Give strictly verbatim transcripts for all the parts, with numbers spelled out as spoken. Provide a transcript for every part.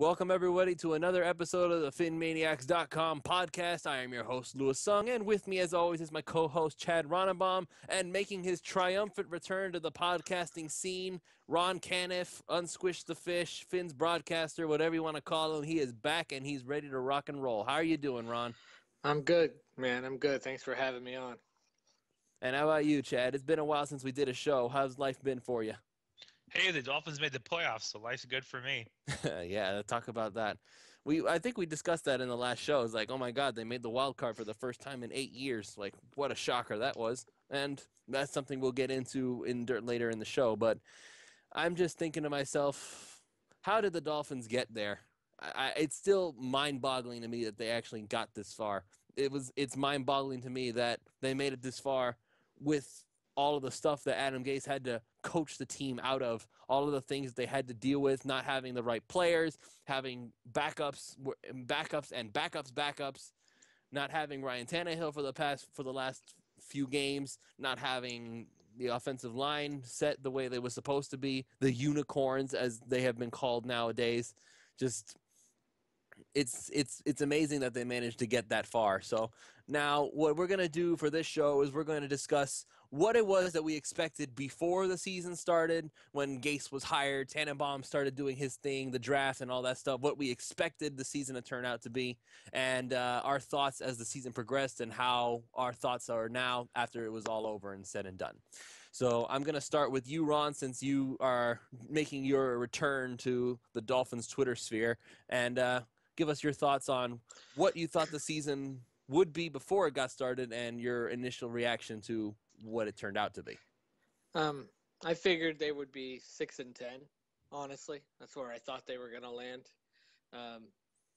Welcome, everybody, to another episode of the Phyn Maniacs dot com podcast. I am your host, Lewis Sung, and with me, as always, is my co-host, Chad Ronenbaum, and making his triumphant return to the podcasting scene, Ron Caniff, Unsquish the Fish, Finn's broadcaster, whatever you want to call him. He is back, and he's ready to rock and roll. How are you doing, Ron? I'm good, man. I'm good. Thanks for having me on. And how about you, Chad? It's been a while since we did a show. How's life been for you? Hey, the Dolphins made the playoffs, so life's good for me. Yeah, talk about that. We, I think we discussed that in the last show. It's like, oh, my God, they made the wild card for the first time in eight years. Like, what a shocker that was. And that's something we'll get into in dirt later in the show. But I'm just thinking to myself, how did the Dolphins get there? I, I, it's still mind-boggling to me that they actually got this far. It was, it's mind-boggling to me that they made it this far with all of the stuff that Adam Gase had to coach the team out of, all of the things they had to deal with, not having the right players, having backups, backups and backups, backups, not having Ryan Tannehill for the past, for the last few games, not having the offensive line set the way they were supposed to be, the unicorns, as they have been called nowadays. Just, It's it's it's amazing that they managed to get that far. So now what we're going to do for this show is we're going to discuss what it was that we expected before the season started, when Gase was hired, Tannenbaum started doing his thing, the draft and all that stuff, what we expected the season to turn out to be, and uh, our thoughts as the season progressed and how our thoughts are now after it was all over and said and done. So I'm going to start with you, Ron, since you are making your return to the Dolphins Twitter sphere, and uh, give us your thoughts on what you thought the season would be before it got started and your initial reaction to what it turned out to be. Um, I figured they would be six and ten, honestly. That's where I thought they were going to land. Um,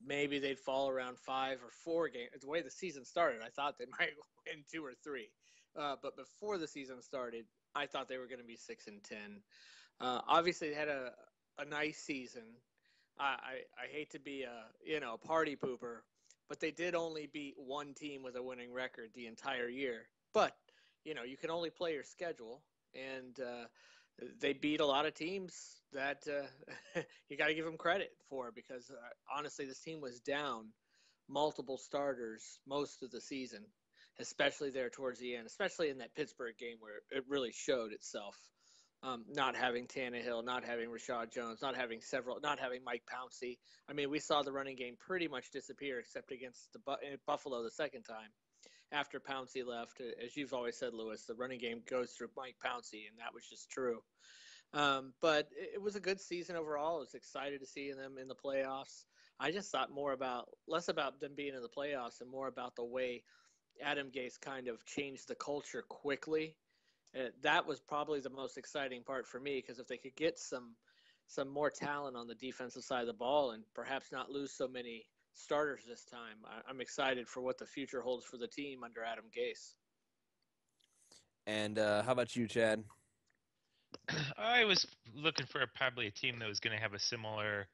maybe they'd fall around five or four games. The way the season started, I thought they might win two or three. Uh, but before the season started, I thought they were going to be six and ten. Uh, obviously, they had a, a nice season. I, I hate to be a, you know, a party pooper, but they did only beat one team with a winning record the entire year. But, you know, you can only play your schedule, and uh, they beat a lot of teams that uh, you got to give them credit for, because uh, honestly, this team was down multiple starters most of the season, especially there towards the end, especially in that Pittsburgh game where it really showed itself. Um, not having Tannehill, not having Reshad Jones, not having several, not having Mike Pouncey. I mean, we saw the running game pretty much disappear, except against the Bu- Buffalo the second time. After Pouncey left, as you've always said, Lewis, the running game goes through Mike Pouncey, and that was just true. Um, but it, it was a good season overall. I was excited to see them in the playoffs. I just thought more about, less about them being in the playoffs and more about the way Adam Gase kind of changed the culture quickly. Uh, that was probably the most exciting part for me, because if they could get some some more talent on the defensive side of the ball and perhaps not lose so many starters this time, I, I'm excited for what the future holds for the team under Adam Gase. And uh, how about you, Chad? I was looking for probably a team that was going to have a similar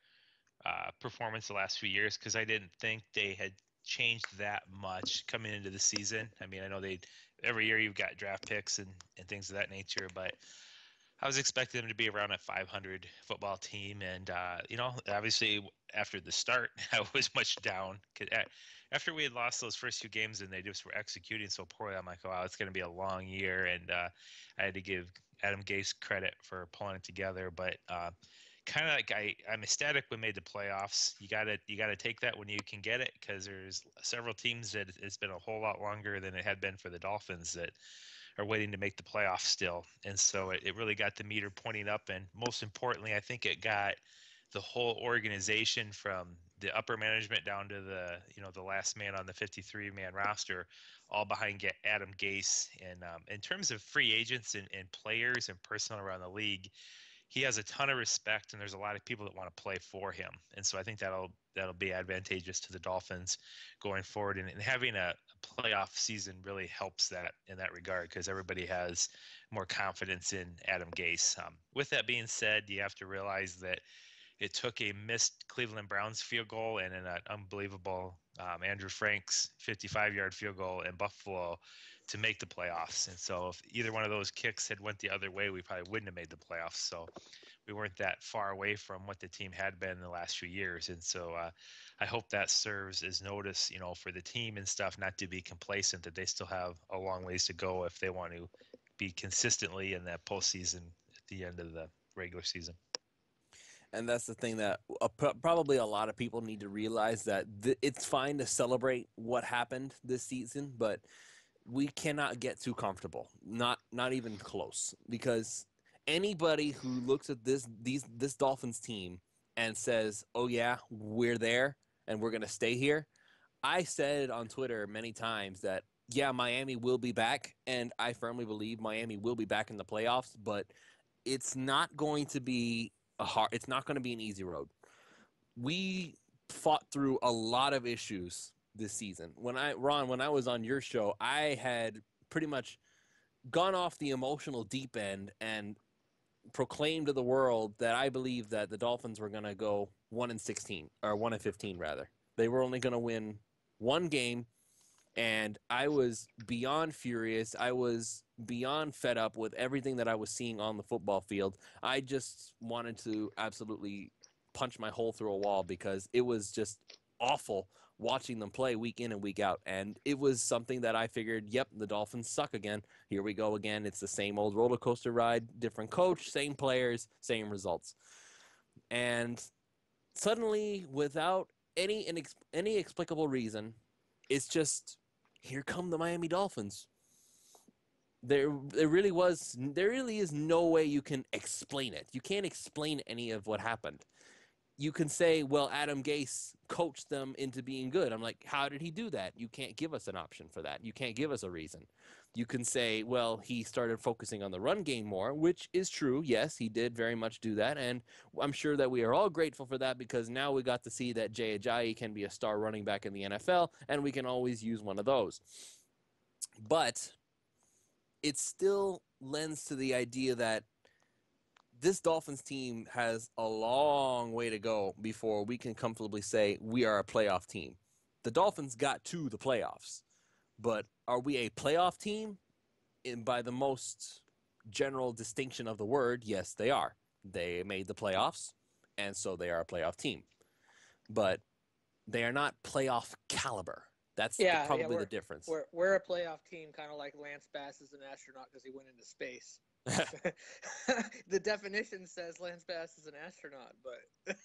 uh, performance the last few years, because I didn't think they had changed that much coming into the season. I mean, I know they every year you've got draft picks and, and things of that nature, but I was expecting them to be around a five hundred football team. And, uh, you know, obviously after the start, I was much down. After we had lost those first few games and they just were executing so poorly, I'm like, wow, it's going to be a long year. And uh, I had to give Adam Gase credit for pulling it together. But uh, kind of like I, I'm ecstatic we made the playoffs. You gotta you gotta take that when you can get it, because there's several teams that it's been a whole lot longer than it had been for the Dolphins that are waiting to make the playoffs still. And so it, it really got the meter pointing up, and most importantly, I think it got the whole organization from the upper management down to the you know the last man on the fifty-three man roster, all behind Adam Gase. And um, in terms of free agents and, and players and personnel around the league, he has a ton of respect, and there's a lot of people that want to play for him. And so I think that'll that'll be advantageous to the Dolphins going forward. And, and having a, a playoff season really helps that in that regard, because everybody has more confidence in Adam Gase. Um, with that being said, you have to realize that it took a missed Cleveland Browns field goal and an uh, unbelievable um, Andrew Frank's fifty-five yard field goal in Buffalo to make the playoffs. And so if either one of those kicks had went the other way, we probably wouldn't have made the playoffs. So we weren't that far away from what the team had been in the last few years. And so uh, I hope that serves as notice, you know, for the team and stuff, not to be complacent, that they still have a long ways to go if they want to be consistently in that postseason at the end of the regular season. And that's the thing that probably a lot of people need to realize, that th it's fine to celebrate what happened this season, but we cannot get too comfortable, not not even close, because anybody who looks at this these this Dolphins team and says, "Oh yeah, we're there and we're gonna stay here," I said on Twitter many times that yeah, Miami will be back, and I firmly believe Miami will be back in the playoffs, but it's not going to be a hard, it's not going to be an easy road. We fought through a lot of issues this season. When I, Ron, when I was on your show, I had pretty much gone off the emotional deep end and proclaimed to the world that I believed that the Dolphins were going to go one and sixteen, or one and fifteen rather. They were only going to win one game, and I was beyond furious. I was beyond fed up with everything that I was seeing on the football field. I just wanted to absolutely punch my hole through a wall, because it was just awful watching them play week in and week out. And it was something that I figured, yep, the Dolphins suck again. Here we go again. It's the same old roller coaster ride, different coach, same players, same results. And suddenly, without any inex any explicable reason, it's just, here come the Miami Dolphins. There, there really was, there really is no way you can explain it. You can't explain any of what happened. You can say, well, Adam Gase coached them into being good. I'm like, how did he do that? You can't give us an option for that. You can't give us a reason. You can say, well, he started focusing on the run game more, which is true. Yes, he did very much do that. And I'm sure that we are all grateful for that, because now we got to see that Jay Ajayi can be a star running back in the N F L, and we can always use one of those. But it still lends to the idea that this Dolphins team has a long way to go before we can comfortably say we are a playoff team. The Dolphins got to the playoffs, but are we a playoff team? And by the most general distinction of the word, yes, they are. They made the playoffs, and so they are a playoff team. But they are not playoff caliber. That's yeah, the, probably yeah, the difference. We're, we're a playoff team, kind of like Lance Bass is an astronaut because he went into space. The definition says Lance Bass is an astronaut, but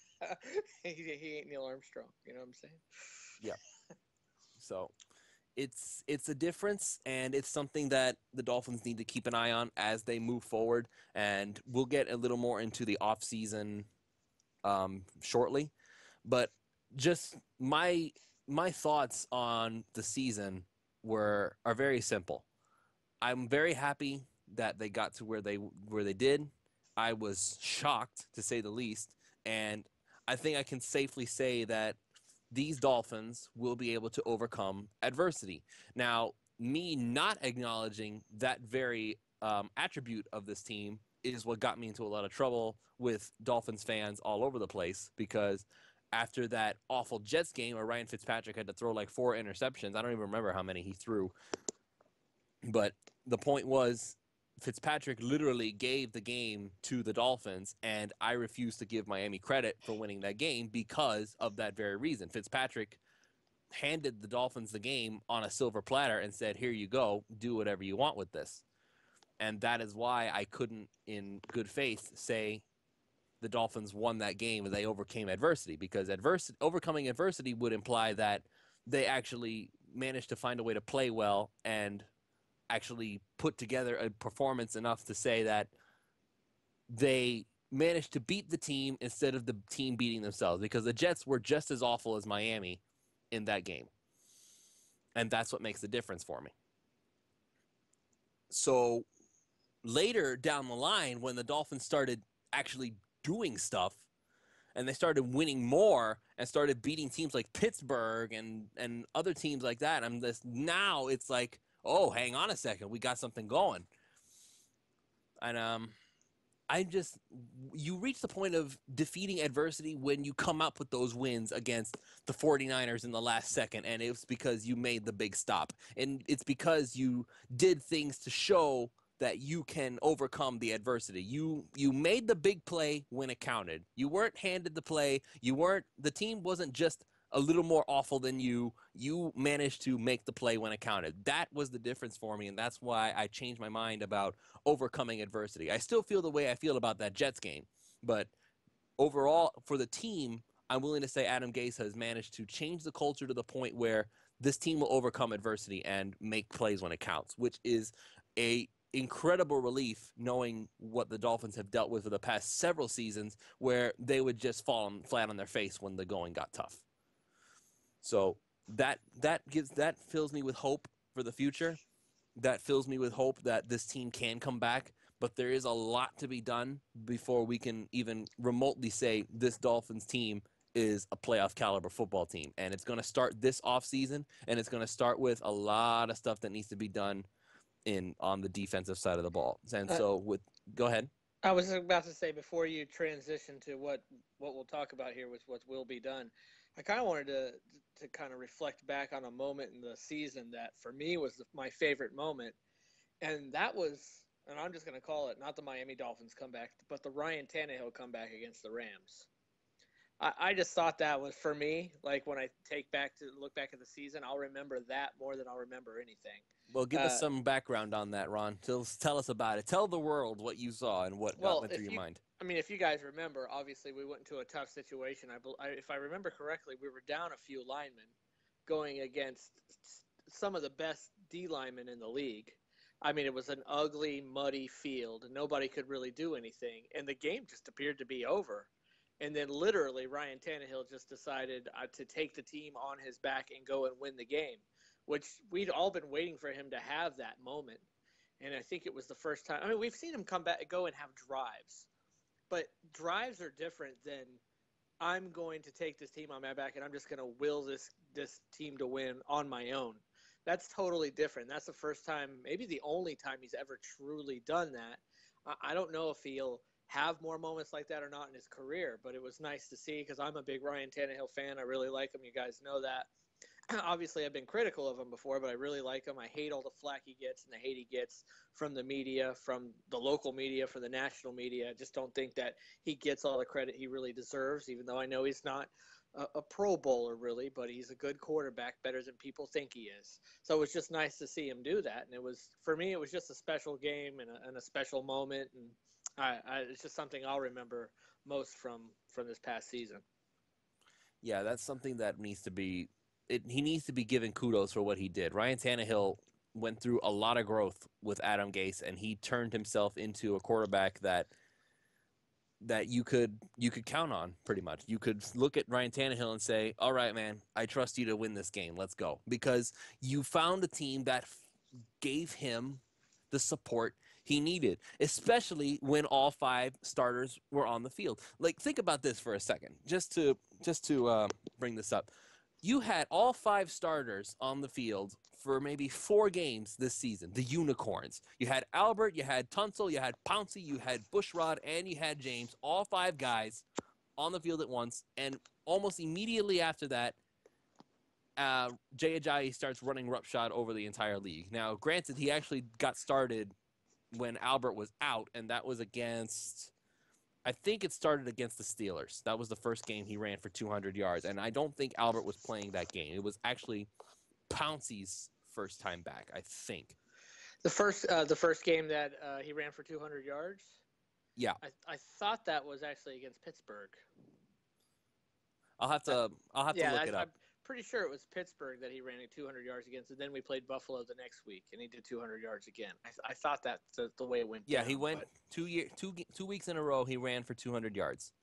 he, he ain't Neil Armstrong. You know what I'm saying? Yeah. So it's, it's a difference, and it's something that the Dolphins need to keep an eye on as they move forward. And we'll get a little more into the offseason um, shortly. But just my... My thoughts on the season were are very simple. I'm very happy that they got to where they where they did. I was shocked, to say the least, and I think I can safely say that these Dolphins will be able to overcome adversity. Now, me not acknowledging that very um, attribute of this team is what got me into a lot of trouble with Dolphins fans all over the place, because after that awful Jets game where Ryan Fitzpatrick had to throw like four interceptions. I don't even remember how many he threw. But the point was, Fitzpatrick literally gave the game to the Dolphins, and I refuse to give Miami credit for winning that game because of that very reason. Fitzpatrick handed the Dolphins the game on a silver platter and said, here you go, do whatever you want with this. And that is why I couldn't, in good faith, say the Dolphins won that game and they overcame adversity, because adversity, overcoming adversity would imply that they actually managed to find a way to play well and actually put together a performance enough to say that they managed to beat the team instead of the team beating themselves, because the Jets were just as awful as Miami in that game. And that's what makes the difference for me. So later down the line, when the Dolphins started actually doing stuff and they started winning more and started beating teams like Pittsburgh and, and other teams like that, I'm just, now it's like, oh, hang on a second, we got something going. And um, I just, you reach the point of defeating adversity when you come up with those wins against the forty-niners in the last second, and it's because you made the big stop. And it's because you did things to show that you can overcome the adversity. You you made the big play when it counted. You weren't handed the play. You weren't the team wasn't just a little more awful than you. You managed to make the play when it counted. That was the difference for me, and that's why I changed my mind about overcoming adversity. I still feel the way I feel about that Jets game, but overall for the team, I'm willing to say Adam Gase has managed to change the culture to the point where this team will overcome adversity and make plays when it counts, which is a incredible relief knowing what the Dolphins have dealt with for the past several seasons where they would just fall flat on their face when the going got tough. So that that gives that fills me with hope for the future. That fills me with hope that this team can come back, but there is a lot to be done before we can even remotely say this Dolphins team is a playoff caliber football team. And it's going to start this offseason, and it's going to start with a lot of stuff that needs to be done in on the defensive side of the ball. And so with go ahead. I was about to say before you transition to what what we'll talk about here, which what will be done, I kind of wanted to to kind of reflect back on a moment in the season that for me was the, my favorite moment, and that was, and I'm just going to call it not the Miami Dolphins comeback, but the Ryan Tannehill comeback against the Rams. I, I just thought that was for me, like when I take back to look back at the season, I'll remember that more than I'll remember anything. Well, give uh, us some background on that, Ron. Tell, tell us about it. Tell the world what you saw and what well, went through your you, mind. I mean, if you guys remember, obviously we went into a tough situation. I, I, if I remember correctly, we were down a few linemen going against some of the best D linemen in the league. I mean, it was an ugly, muddy field, and nobody could really do anything, and the game just appeared to be over. And then literally Ryan Tannehill just decided uh, to take the team on his back and go and win the game, which we'd all been waiting for him to have that moment. And I think it was the first time. I mean, we've seen him come back, go and have drives. But drives are different than I'm going to take this team on my back and I'm just going to will this, this team to win on my own. That's totally different. That's the first time, maybe the only time he's ever truly done that. I, I don't know if he'll have more moments like that or not in his career, but it was nice to see because I'm a big Ryan Tannehill fan. I really like him. You guys know that. Obviously, I've been critical of him before, but I really like him. I hate all the flack he gets and the hate he gets from the media, from the local media, from the national media. I just don't think that he gets all the credit he really deserves, even though I know he's not a, a Pro Bowler really, but he's a good quarterback, better than people think he is. So it was just nice to see him do that. And it was, for me, it was just a special game and a, and a special moment. And I, I, it's just something I'll remember most from, from this past season. Yeah, that's something that needs to be it, – he needs to be given kudos for what he did. Ryan Tannehill went through a lot of growth with Adam Gase, and he turned himself into a quarterback that that you could you could count on pretty much. You could look at Ryan Tannehill and say, all right, man, I trust you to win this game. Let's go. Because you found a team that gave him the support he needed, especially when all five starters were on the field. Like, think about this for a second, just to just to uh, bring this up. You had all five starters on the field for maybe four games this season, the Unicorns. You had Albert, you had Tunsil, you had Pouncey, you had Bushrod, and you had James, all five guys on the field at once. And almost immediately after that, Uh, Jay Ajayi starts running roughshod over the entire league. Now, granted, he actually got started when Albert was out, and that was against, I think it started against the Steelers. That was the first game he ran for two hundred yards, and I don't think Albert was playing that game. It was actually Pouncey's first time back, I think. The first, uh, the first game that uh, he ran for two hundred yards? Yeah. I, I thought that was actually against Pittsburgh. I'll have to, I'll have yeah, to look I, it up. I, Pretty sure it was Pittsburgh that he ran at two hundred yards against, and then we played Buffalo the next week, and he did two hundred yards again. I, th I thought that's the, the way it went. Yeah, down, he went two, year, two, two weeks in a row, he ran for two hundred yards.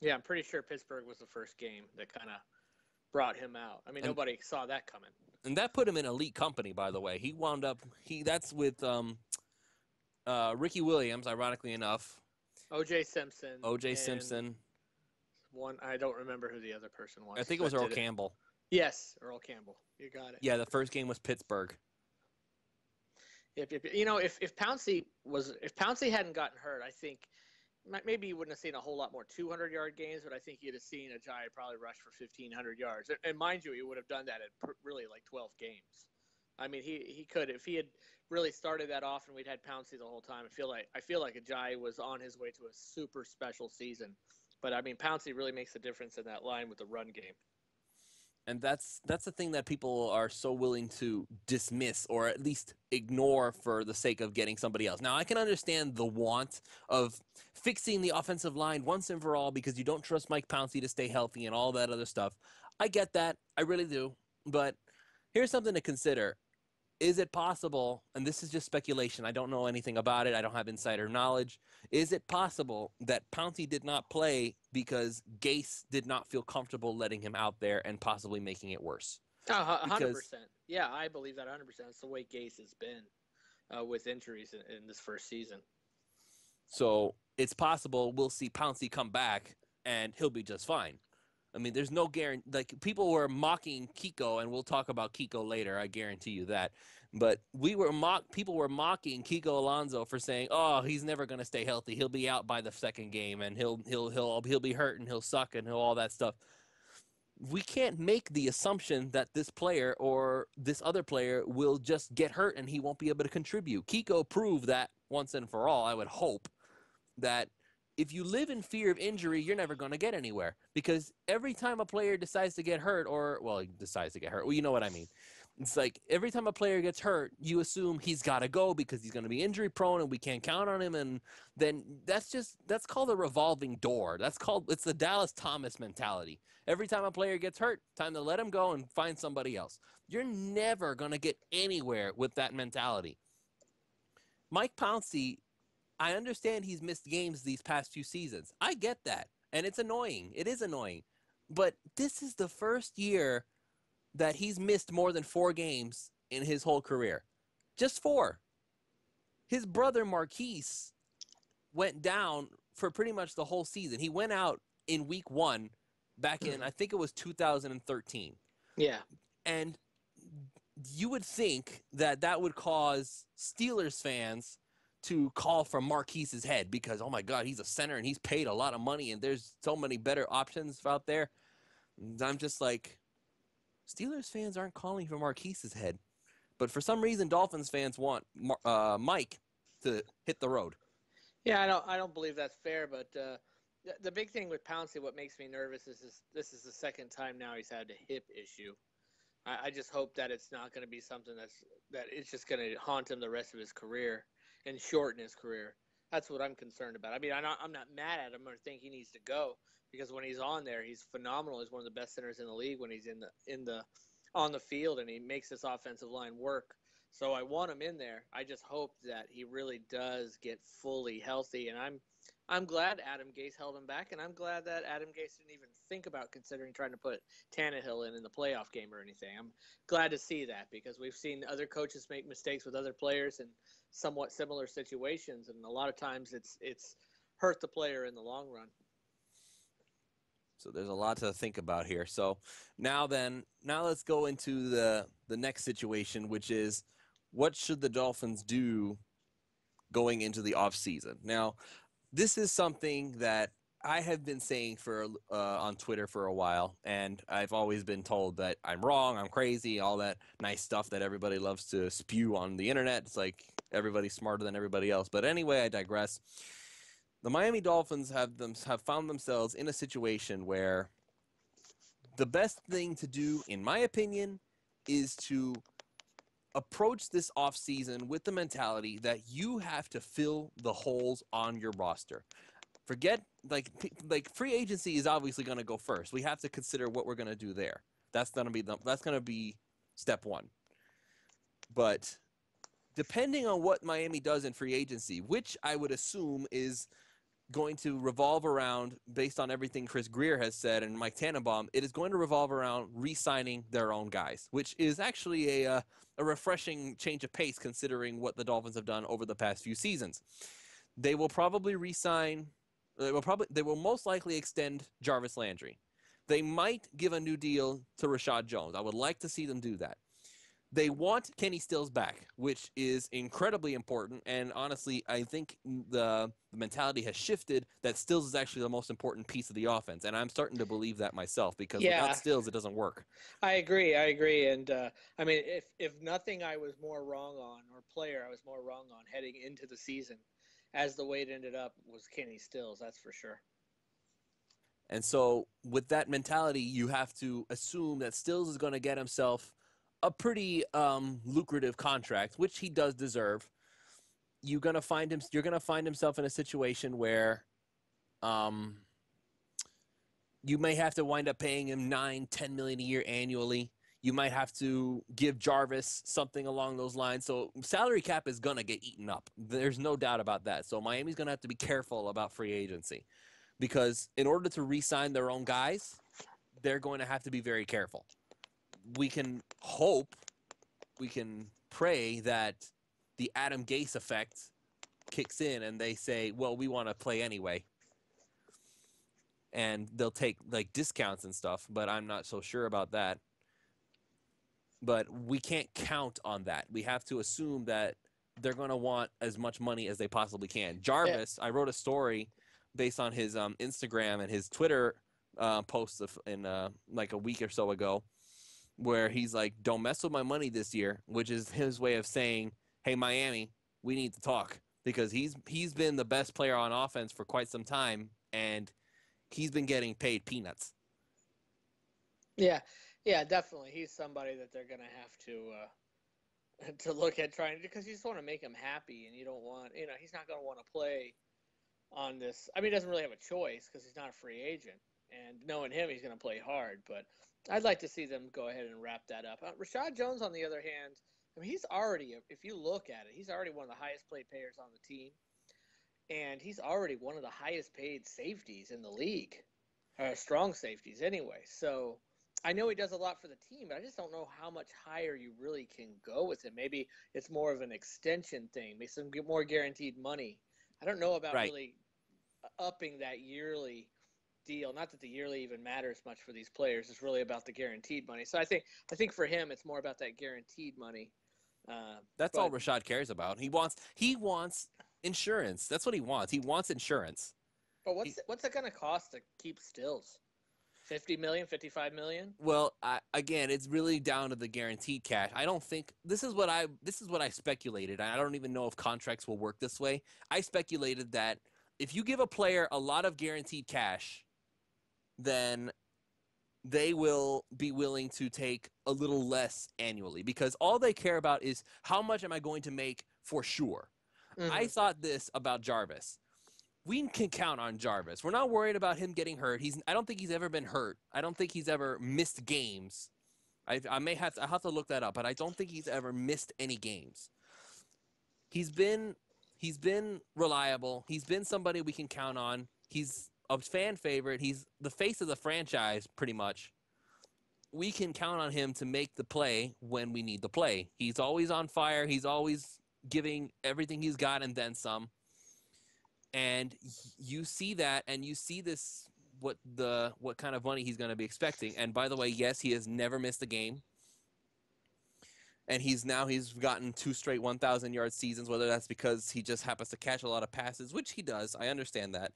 Yeah, I'm pretty sure Pittsburgh was the first game that kind of brought him out. I mean, and nobody saw that coming. And that put him in elite company, by the way. He wound up he – that's with um, uh, Ricky Williams, ironically enough. O J. Simpson. O J. Simpson. One, I don't remember who the other person was. I think it was Earl Campbell. It. Yes, Earl Campbell. You got it. Yeah, the first game was Pittsburgh. If, if, you know, if, if Pouncey was if Pouncey hadn't gotten hurt, I think maybe you wouldn't have seen a whole lot more two hundred yard games, but I think you'd have seen Ajayi probably rush for fifteen hundred yards. And, and mind you, he would have done that at really like twelve games. I mean, he, he could. If he had really started that off and we'd had Pouncey the whole time, I feel like I feel like Ajayi was on his way to a super special season. But, I mean, Pouncey really makes a difference in that line with the run game. And that's that's the thing that people are so willing to dismiss or at least ignore for the sake of getting somebody else. Now, I can understand the want of fixing the offensive line once and for all because you don't trust Mike Pouncey to stay healthy and all that other stuff. I get that. I really do. But here's something to consider. Is it possible, and this is just speculation, I don't know anything about it, I don't have insider knowledge, is it possible that Pouncey did not play because Gase did not feel comfortable letting him out there and possibly making it worse? Uh, one hundred percent. Because, yeah, I believe that one hundred percent. That's the way Gase has been uh, with injuries in, in this first season. So it's possible we'll see Pouncey come back and he'll be just fine. I mean, there's no guarantee. Like, people were mocking Kiko, and we'll talk about Kiko later. I guarantee you that. But we were mock. People were mocking Kiko Alonso for saying, "Oh, he's never going to stay healthy. He'll be out by the second game, and he'll he'll he'll he'll be hurt, and he'll suck, and he'll all that stuff." We can't make the assumption that this player or this other player will just get hurt and he won't be able to contribute. Kiko proved that once and for all. I would hope that. If you live in fear of injury, you're never going to get anywhere because every time a player decides to get hurt or, well, he decides to get hurt. Well, you know what I mean. It's like every time a player gets hurt, you assume he's got to go because he's going to be injury prone and we can't count on him. And then that's just, that's called a revolving door. That's called, it's the Dallas Thomas mentality. Every time a player gets hurt, time to let him go and find somebody else. You're never going to get anywhere with that mentality. Mike Pouncey, I understand he's missed games these past few seasons. I get that, and it's annoying. It is annoying. But this is the first year that he's missed more than four games in his whole career. Just four. His brother MarQueis went down for pretty much the whole season. He went out in week one back in, I think it was two thousand thirteen. Yeah. And you would think that that would cause Steelers fans to call for MarQueis's head because, oh, my God, he's a center and he's paid a lot of money and there's so many better options out there. And I'm just like, Steelers fans aren't calling for MarQueis's head. But for some reason, Dolphins fans want uh, Mike to hit the road. Yeah, I don't, I don't believe that's fair. But uh, the, the big thing with Pouncey, what makes me nervous is this, this is the second time now he's had a hip issue. I, I just hope that it's not going to be something that's that it's just going to haunt him the rest of his career. And shorten his career. That's what I'm concerned about. I mean, I'm not, I'm not mad at him or think he needs to go because when he's on there, he's phenomenal. He's one of the best centers in the league when he's in the in the on the field, and he makes this offensive line work. So I want him in there. I just hope that he really does get fully healthy. And I'm I'm glad Adam Gase held him back, and I'm glad that Adam Gase didn't even think about considering trying to put Tannehill in in the playoff game or anything. I'm glad to see that because we've seen other coaches make mistakes with other players in somewhat similar situations, and a lot of times it's it's hurt the player in the long run. So there's a lot to think about here. So now then, now let's go into the the next situation, which is what should the Dolphins do going into the offseason? Now, this is something that I have been saying for uh, on Twitter for a while, and I've always been told that I'm wrong, I'm crazy, all that nice stuff that everybody loves to spew on the internet. It's like everybody's smarter than everybody else. But anyway, I digress. The Miami Dolphins have them have found themselves in a situation where the best thing to do, in my opinion, is to approach this offseason with the mentality that you have to fill the holes on your roster. Forget, like, like free agency is obviously going to go first. We have to consider what we're going to do there. That's going to be the, that's going to be step one. But depending on what Miami does in free agency, which I would assume is going to revolve around, based on everything Chris Greer has said and Mike Tannenbaum, it is going to revolve around re-signing their own guys, which is actually a, uh, a refreshing change of pace considering what the Dolphins have done over the past few seasons. They will probably re-sign, they will, probably, they will most likely extend Jarvis Landry. They might give a new deal to Reshad Jones. I would like to see them do that. They want Kenny Stills back, which is incredibly important. And honestly, I think the, the mentality has shifted that Stills is actually the most important piece of the offense. And I'm starting to believe that myself, because yeah. without Stills, it doesn't work. I agree. I agree. And uh, I mean, if, if nothing I was more wrong on, or player I was more wrong on heading into the season as the way it ended up, was Kenny Stills. That's for sure. And so with that mentality, you have to assume that Stills is going to get himself a pretty um, lucrative contract, which he does deserve. You're gonna find him. You're gonna find himself in a situation where, um, you may have to wind up paying him nine, ten million a year annually. You might have to give Jarvis something along those lines. So salary cap is gonna get eaten up. There's no doubt about that. So Miami's gonna have to be careful about free agency, because in order to re-sign their own guys, they're going to have to be very careful. We can hope, we can pray that the Adam Gase effect kicks in and they say, well, we want to play anyway. And they'll take like discounts and stuff, but I'm not so sure about that. But we can't count on that. We have to assume that they're going to want as much money as they possibly can. Jarvis, yeah. I wrote a story based on his um, Instagram and his Twitter uh, posts of, in uh, like a week or so ago, where he's like, don't mess with my money this year, which is his way of saying, hey, Miami, we need to talk, because he's he's been the best player on offense for quite some time, and he's been getting paid peanuts. Yeah, yeah, definitely. He's somebody that they're going to have to uh, to look at trying to, because you just want to make him happy, and you don't want, you know, he's not going to want to play on this. I mean, he doesn't really have a choice because he's not a free agent. And knowing him, he's going to play hard. But I'd like to see them go ahead and wrap that up. Uh, Reshad Jones, on the other hand, I mean, he's already, if you look at it, he's already one of the highest paid players on the team. And he's already one of the highest paid safeties in the league, or strong safeties anyway. So I know he does a lot for the team, but I just don't know how much higher you really can go with him. Maybe it's more of an extension thing, maybe some more guaranteed money. I don't know about right. really upping that yearly deal. Not that the yearly even matters much for these players. It's really about the guaranteed money. So I think I think for him, it's more about that guaranteed money. Uh, That's but, all Reshad cares about. He wants he wants insurance. That's what he wants. He wants insurance. But what's he, what's it going to cost to keep Stills? fifty million dollars, fifty-five million dollars? Well, I, again, it's really down to the guaranteed cash. I don't think this is what I this is what I speculated. I don't even know if contracts will work this way. I speculated that if you give a player a lot of guaranteed cash, then they will be willing to take a little less annually, because all they care about is how much am I going to make for sure. Mm-hmm. I thought this about Jarvis. We can count on Jarvis. We're not worried about him getting hurt. He's, I don't think he's ever been hurt. I don't think he's ever missed games. I, I may have to, I have to look that up, but I don't think he's ever missed any games. He's been, he's been reliable. He's been somebody we can count on. He's a fan favorite. He's the face of the franchise, pretty much. We can count on him to make the play when we need the play. He's always on fire. He's always giving everything he's got and then some. And you see that, and you see this, what the what kind of money he's going to be expecting. And by the way, yes, he has never missed a game. And he's now he's gotten two straight one thousand yard seasons, whether that's because he just happens to catch a lot of passes, which he does. I understand that.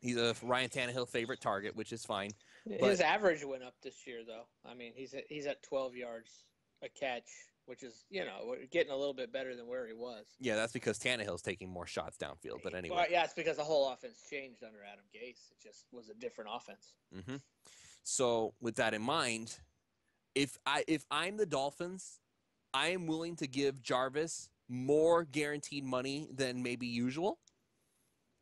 He's a Ryan Tannehill favorite target, which is fine. But his average went up this year, though. I mean, he's at, he's at twelve yards a catch, which is, you know, getting a little bit better than where he was. Yeah, that's because Tannehill's taking more shots downfield. But anyway. Well, yeah, it's because the whole offense changed under Adam Gase. It just was a different offense. Mm-hmm. So with that in mind, if, I, if I'm the Dolphins, I am willing to give Jarvis more guaranteed money than maybe usual.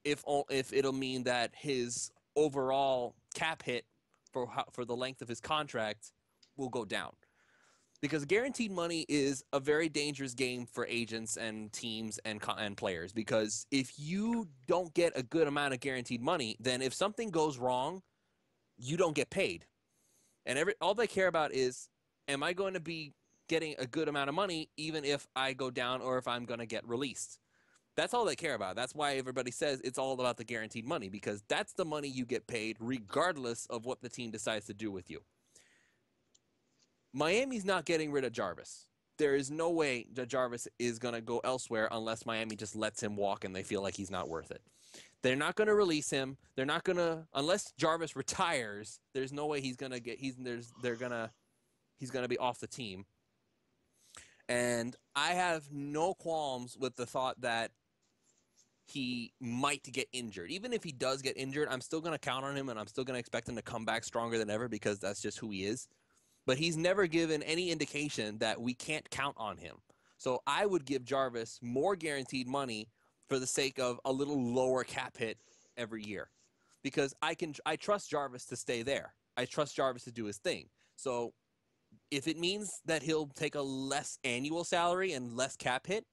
If if it'll mean that his overall cap hit for how, for the length of his contract will go down, because guaranteed money is a very dangerous game for agents and teams and and players, because if you don't get a good amount of guaranteed money, then if something goes wrong, you don't get paid, and every all they care about is, am I going to be getting a good amount of money even if I go down or if I'm going to get released? That's all they care about. That's why everybody says it's all about the guaranteed money, because that's the money you get paid regardless of what the team decides to do with you. Miami's not getting rid of Jarvis. There is no way that Jarvis is going to go elsewhere unless Miami just lets him walk and they feel like he's not worth it. They're not going to release him. They're not going to, unless Jarvis retires, there's no way he's going to get, he's, there's, they're going to, he's going to be off the team. And I have no qualms with the thought that he might get injured. Even if he does get injured, I'm still going to count on him and I'm still going to expect him to come back stronger than ever because that's just who he is. But he's never given any indication that we can't count on him. So I would give Jarvis more guaranteed money for the sake of a little lower cap hit every year. Because I can, I trust Jarvis to stay there. I trust Jarvis to do his thing. So if it means that he'll take a less annual salary and less cap hit,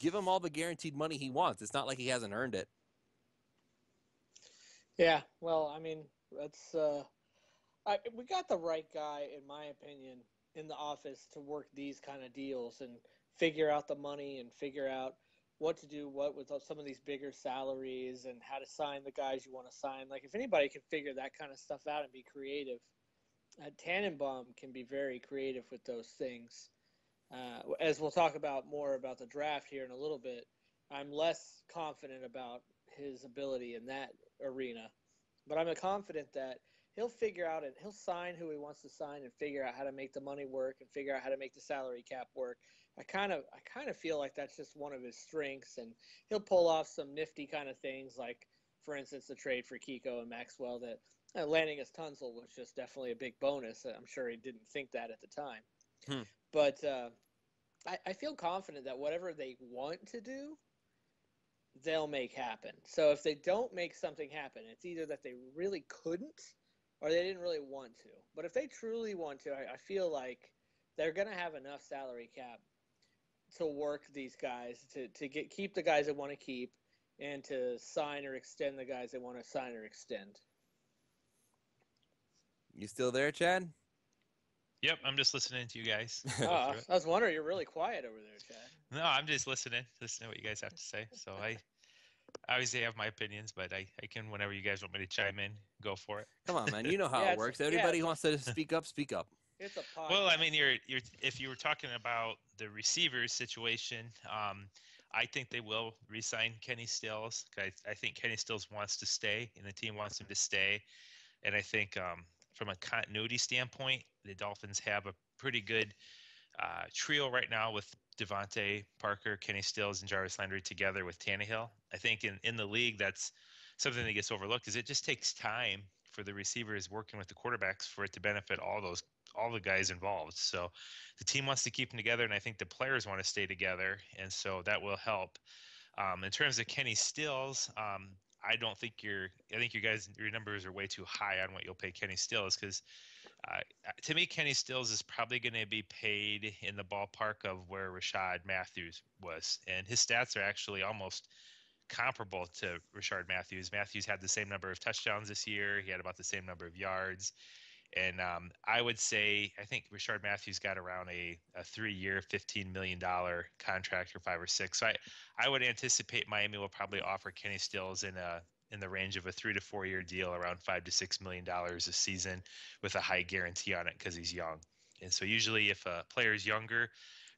give him all the guaranteed money he wants. It's not like he hasn't earned it. Yeah, well, I mean, that's... Uh... I, we got the right guy, in my opinion, in the office to work these kind of deals and figure out the money and figure out what to do, what with some of these bigger salaries and how to sign the guys you want to sign. Like, if anybody can figure that kind of stuff out and be creative, uh, Tannenbaum can be very creative with those things. Uh, as we'll talk about more about the draft here in a little bit, I'm less confident about his ability in that arena. But I'm confident that he'll figure out and he'll sign who he wants to sign and figure out how to make the money work and figure out how to make the salary cap work. I kind of I kind of feel like that's just one of his strengths, and he'll pull off some nifty kind of things like, for instance, the trade for Kiko and Maxwell that uh, landing as Tunsil was just definitely a big bonus. I'm sure he didn't think that at the time. Hmm. But uh, I, I feel confident that whatever they want to do, they'll make happen. So if they don't make something happen, it's either that they really couldn't or they didn't really want to. But if they truly want to, I, I feel like they're going to have enough salary cap to work these guys, to, to get keep the guys they want to keep, and to sign or extend the guys they want to sign or extend. You still there, Chad? Yep, I'm just listening to you guys. Oh, I was wondering, you're really quiet over there, Chad. No, I'm just listening, listening to what you guys have to say. So I... obviously I have my opinions, but I, I can, whenever you guys want me to chime in, go for it. Come on, man. You know how yeah, it works. Everybody yeah. who wants to speak up, speak up. It's a podcast. Well, I mean, you're, you're, if you were talking about the receivers situation, um, I think they will re-sign Kenny Stills. I, I think Kenny Stills wants to stay, and the team wants him to stay. And I think um, from a continuity standpoint, the Dolphins have a pretty good uh, trio right now with Devontae Parker, Kenny Stills, and Jarvis Landry together with Tannehill. I think in, in the league, that's something that gets overlooked, is it just takes time for the receivers working with the quarterbacks for it to benefit all those, all the guys involved. So the team wants to keep them together, and I think the players want to stay together, and so that will help. Um, in terms of Kenny Stills, um, I don't think you're – I think you guys – your numbers are way too high on what you'll pay Kenny Stills because, uh, to me, Kenny Stills is probably going to be paid in the ballpark of where Rashad Matthews was. And his stats are actually almost comparable to Rashard Matthews. Matthews had the same number of touchdowns this year. He had about the same number of yards. And um, I would say – I think Rashard Matthews got around a, a three-year, fifteen million dollars contract or five or six. So I, I would anticipate Miami will probably offer Kenny Stills in a in the range of a three- to four-year deal around five to six million dollars a season with a high guarantee on it because he's young. And so usually if a player is younger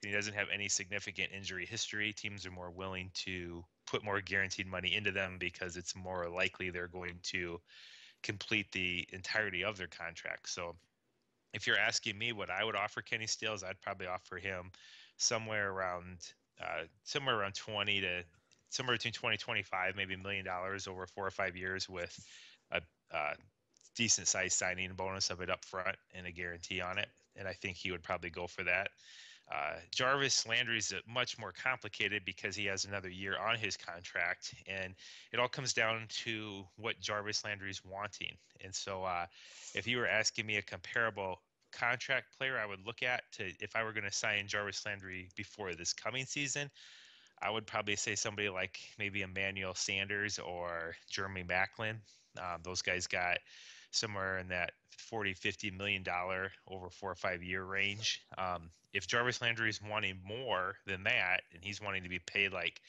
and he doesn't have any significant injury history, teams are more willing to put more guaranteed money into them because it's more likely they're going to – complete the entirety of their contract. So if you're asking me what I would offer Kenny Stills, I'd probably offer him somewhere around uh, somewhere around twenty to somewhere between twenty, twenty-five, maybe a million dollars over four or five years with a uh, decent sized signing bonus of it up front and a guarantee on it. And I think he would probably go for that. Uh, Jarvis Landry's much more complicated because he has another year on his contract, and it all comes down to what Jarvis Landry's wanting. And so uh, if you were asking me a comparable contract player I would look at to if I were going to sign Jarvis Landry before this coming season, I would probably say somebody like maybe Emmanuel Sanders or Jeremy Maclin. Um, those guys got somewhere in that forty, fifty million dollars over four or five year range. Um, if Jarvis Landry is wanting more than that, and he's wanting to be paid like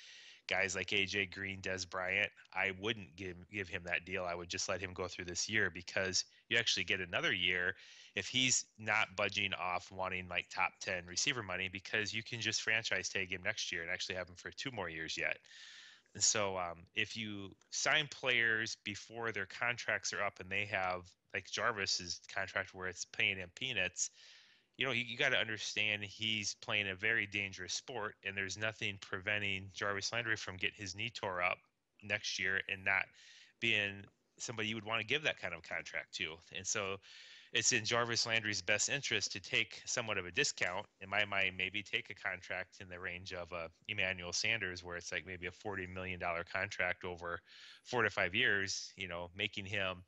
guys like A J Green, Des Bryant, I wouldn't give, give him that deal. I would just let him go through this year because you actually get another year if he's not budging off wanting like top ten receiver money, because you can just franchise tag him next year and actually have him for two more years yet. And so um, if you sign players before their contracts are up and they have like Jarvis's contract where it's paying him peanuts, you know, you, you got to understand he's playing a very dangerous sport, and there's nothing preventing Jarvis Landry from getting his knee tore up next year and not being somebody you would want to give that kind of contract to. And so it's in Jarvis Landry's best interest to take somewhat of a discount. In my mind, maybe take a contract in the range of uh, Emmanuel Sanders, where it's like maybe a forty million dollars contract over four to five years, you know, making him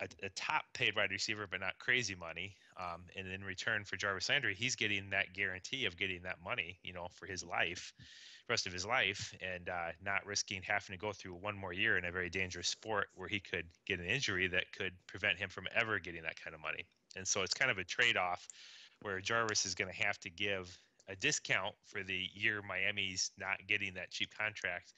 a, a top paid wide receiver, but not crazy money. Um, and in return for Jarvis Landry, he's getting that guarantee of getting that money, you know, for his life, rest of his life, and uh, not risking having to go through one more year in a very dangerous sport where he could get an injury that could prevent him from ever getting that kind of money. And so it's kind of a trade-off where Jarvis is going to have to give a discount for the year Miami's not getting that cheap contract,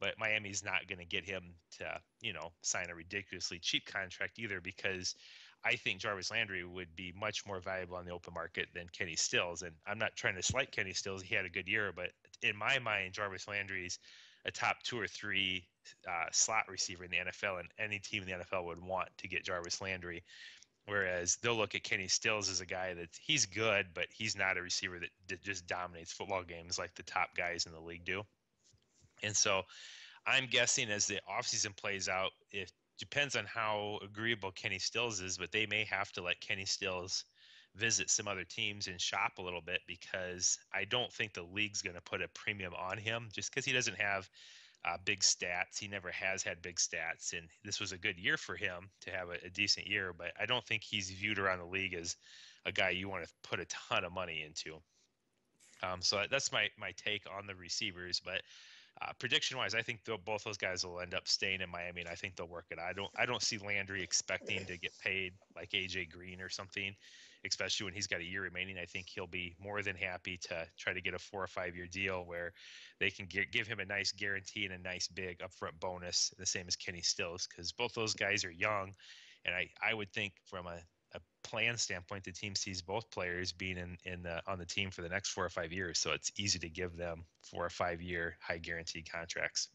but Miami's not going to get him to, you know, sign a ridiculously cheap contract either, because I think Jarvis Landry would be much more valuable on the open market than Kenny Stills. And I'm not trying to slight Kenny Stills. He had a good year, but in my mind, Jarvis Landry's a top two or three uh, slot receiver in the N F L, and any team in the N F L would want to get Jarvis Landry. Whereas they'll look at Kenny Stills as a guy that he's good, but he's not a receiver that, that just dominates football games like the top guys in the league do. And so I'm guessing as the offseason plays out, it depends on how agreeable Kenny Stills is, but they may have to let Kenny Stills visit some other teams and shop a little bit, because I don't think the league's going to put a premium on him just because he doesn't have uh, big stats. He never has had big stats, and this was a good year for him to have a, a decent year, but I don't think he's viewed around the league as a guy you want to put a ton of money into. Um, so that's my, my take on the receivers, but Uh, prediction-wise, I think both those guys will end up staying in Miami, and I think they'll work it. I don't, I don't see Landry expecting to get paid like A J Green or something, especially when he's got a year remaining. I think he'll be more than happy to try to get a four or five-year deal where they can get, give him a nice guarantee and a nice big upfront bonus, the same as Kenny Stills, because both those guys are young, and I, I would think from a, a plan standpoint, the team sees both players being in, in the, on the team for the next four or five years. So it's easy to give them four or five year high guaranteed contracts.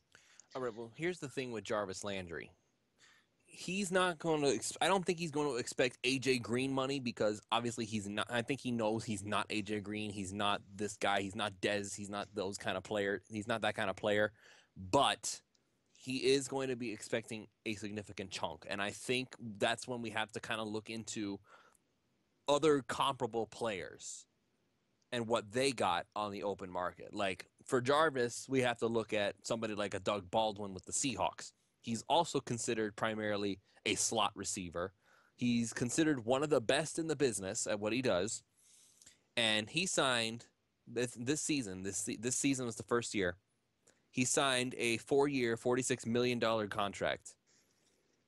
All right. Well, here's the thing with Jarvis Landry. He's not going to, I don't think he's going to expect A J Green money, because obviously he's not, I think he knows he's not A J Green. He's not this guy. He's not Dez. He's not those kind of player. He's not that kind of player, but he is going to be expecting a significant chunk. And I think that's when we have to kind of look into other comparable players and what they got on the open market. Like for Jarvis, we have to look at somebody like a Doug Baldwin with the Seahawks. He's also considered primarily a slot receiver. He's considered one of the best in the business at what he does. And he signed this, this season. This, this season was the first year. He signed a four-year, forty-six million dollars contract.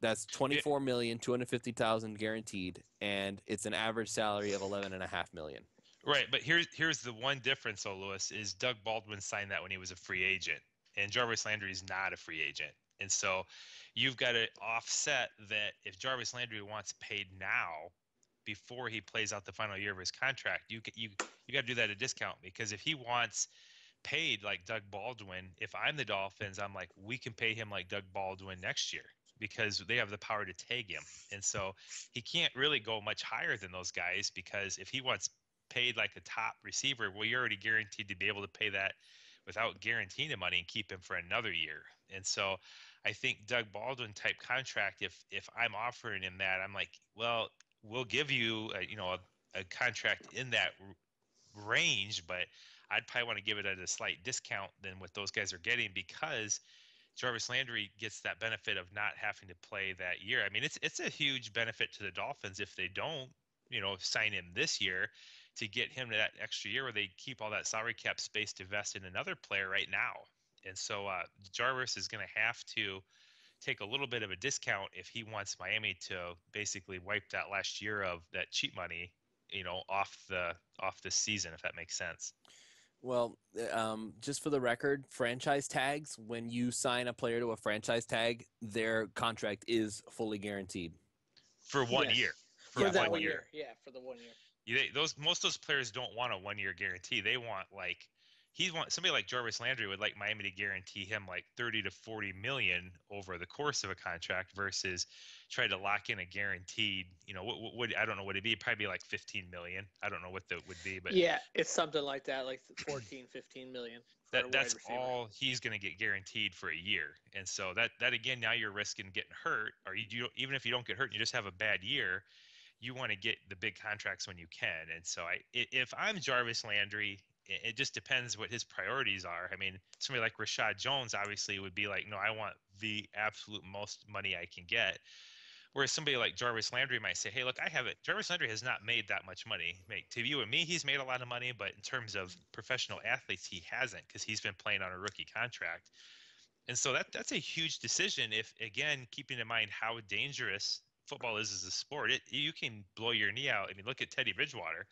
That's twenty-four million dollars, two hundred fifty thousand dollars guaranteed, and it's an average salary of eleven point five million dollars. Right, but here's here's the one difference, though, Lewis, is Doug Baldwin signed that when he was a free agent, and Jarvis Landry is not a free agent. And so you've got to offset that. If Jarvis Landry wants paid now, before he plays out the final year of his contract, you you you got to do that at a discount, because if he wants – paid like Doug Baldwin, if I'm the Dolphins, I'm like, we can pay him like Doug Baldwin next year, because they have the power to tag him. And so he can't really go much higher than those guys, because if he wants paid like a top receiver, well, you're already guaranteed to be able to pay that without guaranteeing the money and keep him for another year. And so I think Doug Baldwin type contract, if if I'm offering him that, I'm like, well, we'll give you a, you know, a, a contract in that range, but I'd probably want to give it at a slight discount than what those guys are getting, because Jarvis Landry gets that benefit of not having to play that year. I mean, it's it's a huge benefit to the Dolphins if they don't, you know, sign him this year, to get him to that extra year where they keep all that salary cap space to vest in another player right now. And so uh, Jarvis is going to have to take a little bit of a discount if he wants Miami to basically wipe that last year of that cheap money, you know, off the off the season, if that makes sense. Well, um, just for the record, franchise tags, when you sign a player to a franchise tag, their contract is fully guaranteed. For one yes. year. For, for, for that one year. year. Yeah, for the one year. You, those most of those players don't want a one year guarantee. They want like he want somebody like Jarvis Landry would like Miami to guarantee him like thirty to forty million over the course of a contract versus try to lock in a guaranteed. You know what would I don't know what it'd be. It'd probably be like fifteen million. I don't know what that would be, but yeah, it's something like that, like fourteen, fifteen million. That that's all he's going to get guaranteed for a year, and so that that again now you're risking getting hurt, or you, you even if you don't get hurt, and you just have a bad year. You want to get the big contracts when you can. And so I, if I'm Jarvis Landry, it just depends what his priorities are. I mean, somebody like Reshad Jones obviously would be like, no, I want the absolute most money I can get. Whereas somebody like Jarvis Landry might say, hey, look, I haven't, Jarvis Landry has not made that much money. Make, to you and me, he's made a lot of money, but in terms of professional athletes, he hasn't because he's been playing on a rookie contract. And so that that's a huge decision if, again, keeping in mind how dangerous football is as a sport. It, you can blow your knee out. I mean, look at Teddy Bridgewater.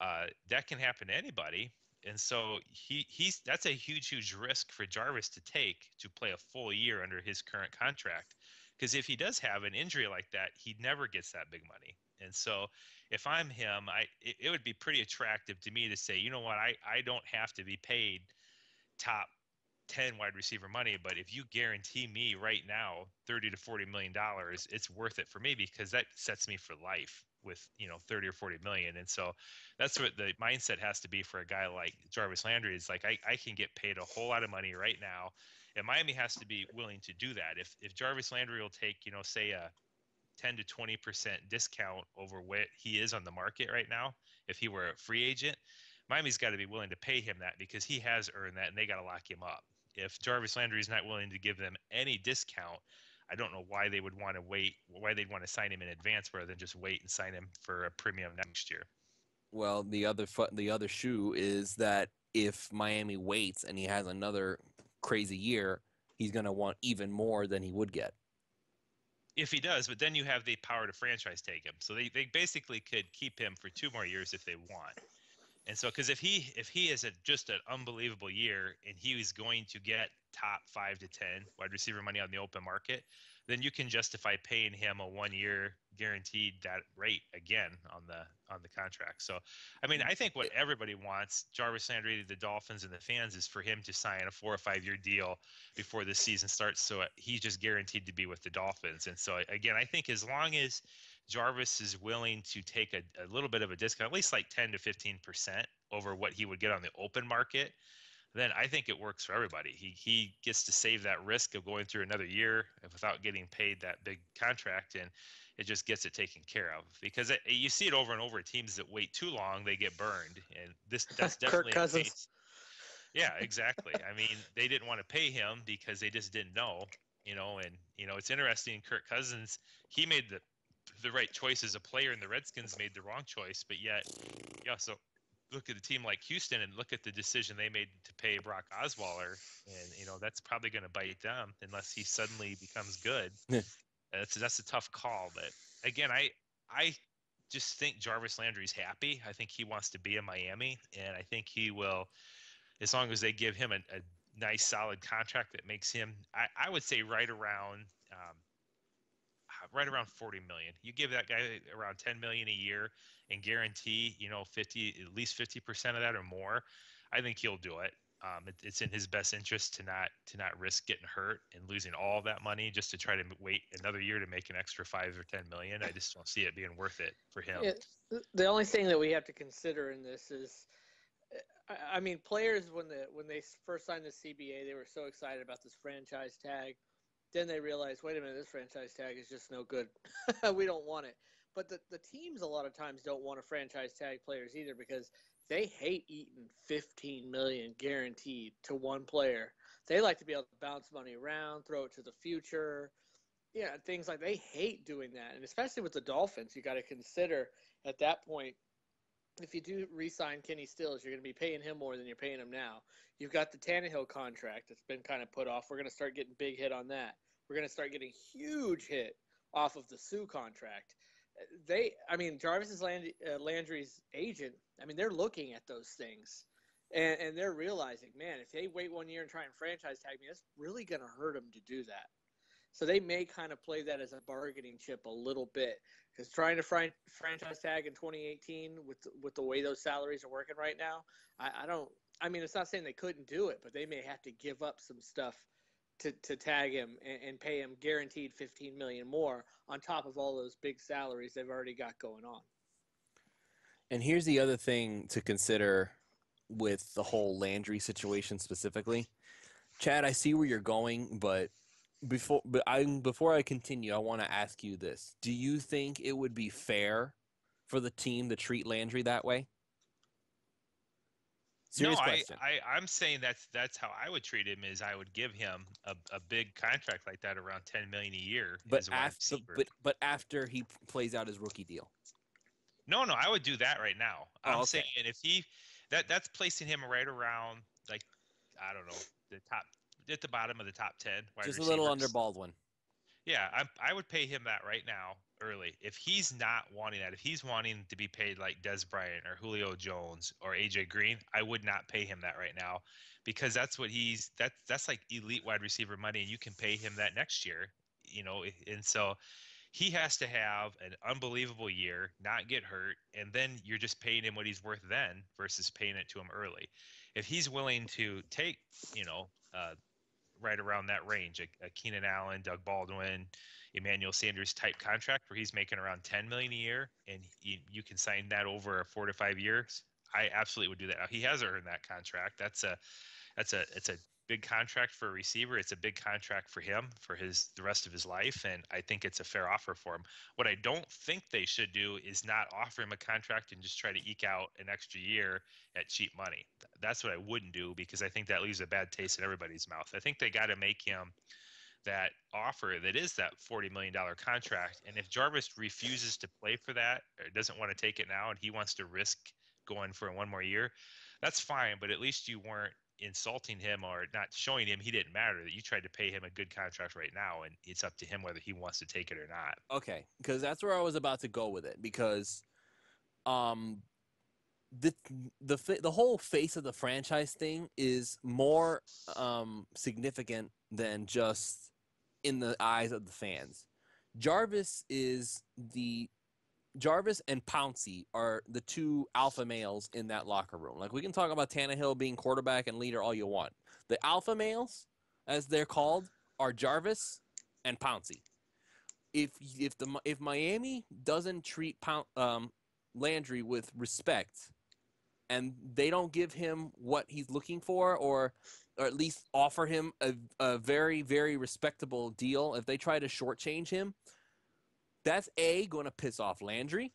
Uh, that can happen to anybody. And so he he's that's a huge, huge risk for Jarvis to take to play a full year under his current contract. Because if he does have an injury like that, he never gets that big money. And so if I'm him, I it, it would be pretty attractive to me to say, you know what, I, I don't have to be paid top ten wide receiver money, but if you guarantee me right now thirty to forty million dollars, it's worth it for me because that sets me for life with, you know, thirty or forty million. And so that's what the mindset has to be for a guy like Jarvis Landry. It's like I, I can get paid a whole lot of money right now, and Miami has to be willing to do that. If if Jarvis Landry will take, you know, say a ten to twenty percent discount over what he is on the market right now, if he were a free agent, Miami's got to be willing to pay him that because he has earned that, and they got to lock him up. If Jarvis Landry is not willing to give them any discount, I don't know why they would want to wait, why they'd want to sign him in advance rather than just wait and sign him for a premium next year. Well, the other foot, the other shoe is that if Miami waits and he has another crazy year, he's going to want even more than he would get. If he does, but then you have the power to franchise tag him. So they, they basically could keep him for two more years if they want. And so, because if he if he is a, just an unbelievable year and he is going to get top five to ten wide receiver money on the open market, then you can justify paying him a one year guaranteed that rate again on the on the contract. So, I mean, I think what everybody wants, Jarvis Landry, the Dolphins, and the fans, is for him to sign a four or five year deal before the season starts, so he's just guaranteed to be with the Dolphins. And so, again, I think as long as Jarvis is willing to take a, a little bit of a discount, at least like ten to fifteen percent over what he would get on the open market, then I think it works for everybody. He he gets to save that risk of going through another year without getting paid that big contract, and it just gets it taken care of. Because it, you see it over and over. Teams that wait too long, they get burned. And this that's definitely Kirk Cousins. Case. Yeah, exactly. I mean, they didn't want to pay him because they just didn't know, you know. And, you know, it's interesting. Kirk Cousins, he made the the right choice as a player, and the Redskins made the wrong choice. But yet, yeah, so look at a team like Houston and look at the decision they made to pay Brock Osweiler, and, you know, that's probably going to bite them unless he suddenly becomes good. Yeah. That's that's a tough call. But again, I I just think Jarvis Landry's happy. I think he wants to be in Miami, and I think he will, as long as they give him a, a nice solid contract that makes him, I, I would say right around. Um, right around forty million. You give that guy around ten million a year and guarantee, you know, fifty, at least fifty percent of that or more. I think he'll do it. Um, it, it's in his best interest to not, to not risk getting hurt and losing all that money just to try to wait another year to make an extra five or ten million. I just don't see it being worth it for him. It, the only thing that we have to consider in this is, I, I mean, players, when the, when they first signed the C B A, they were so excited about this franchise tag. Then they realize, wait a minute, this franchise tag is just no good. We don't want it. But the, the teams a lot of times don't want to franchise tag players either because they hate eating fifteen million dollars guaranteed to one player. They like to be able to bounce money around, throw it to the future. Yeah, things like they hate doing that. And especially with the Dolphins, you got to consider at that point, if you do re-sign Kenny Stills, you're going to be paying him more than you're paying him now. You've got the Tannehill contract that's been kind of put off. We're going to start getting big hit on that. We're going to start getting huge hit off of the Suh contract. They, I mean, Jarvis Landry, uh, Landry's agent, I mean, they're looking at those things. And, and they're realizing, man, if they wait one year and try and franchise tag me, that's really going to hurt them to do that. So they may kind of play that as a bargaining chip a little bit, because trying to fr- franchise tag in twenty eighteen with with the way those salaries are working right now, I, I don't – I mean, it's not saying they couldn't do it, but they may have to give up some stuff to, to tag him and, and pay him guaranteed fifteen million dollars more on top of all those big salaries they've already got going on. And here's the other thing to consider with the whole Landry situation specifically. Chad, I see where you're going, but before but I before I continue, I want to ask you this. Do you think it would be fair for the team to treat Landry that way? Serious no, question. I, I, I'm saying that's that's how I would treat him. Is I would give him a, a big contract like that, around ten million dollars a year. But after, but, but after he plays out his rookie deal. No, no, I would do that right now. I'm oh, okay. saying if he that that's placing him right around, like, I don't know, the top at the bottom of the top ten wide receivers. Just a little under Baldwin. Yeah, I I would pay him that right now early. If he's not wanting that, if he's wanting to be paid like Dez Bryant or Julio Jones or A J Green, I would not pay him that right now, because that's what he's that's that's like elite wide receiver money, and you can pay him that next year, you know, and so he has to have an unbelievable year, not get hurt, and then you're just paying him what he's worth then versus paying it to him early. If he's willing to take, you know, uh, right around that range, a, a Keenan Allen, Doug Baldwin, Emmanuel Sanders type contract where he's making around ten million dollars a year, and he, you can sign that over four to five years, I absolutely would do that. Now, he has earned that contract. That's a, that's a, it's a big contract for a receiver. It's a big contract for him for his the rest of his life, and I think it's a fair offer for him. What I don't think they should do is not offer him a contract and just try to eke out an extra year at cheap money. That's what I wouldn't do, because I think that leaves a bad taste in everybody's mouth. I think they got to make him that offer that is that forty million dollars contract, and if Jarvis refuses to play for that or doesn't want to take it now and he wants to risk going for one more year, that's fine, but at least you weren't insulting him or not showing him he didn't matter, that you tried to pay him a good contract right now, and it's up to him whether he wants to take it or not. Okay, because that's where I was about to go with it, because um, the, the the whole face of the franchise thing is more um, significant than just in the eyes of the fans. Jarvis is the Jarvis and Pouncey are the two alpha males in that locker room. Like, we can talk about Tannehill being quarterback and leader all you want. The alpha males, as they're called, are Jarvis and Pouncey. If if the if Miami doesn't treat Poun, um, Landry with respect, and they don't give him what he's looking for, or or at least offer him a a very very respectable deal, if they try to shortchange him, that's A, going to piss off Landry.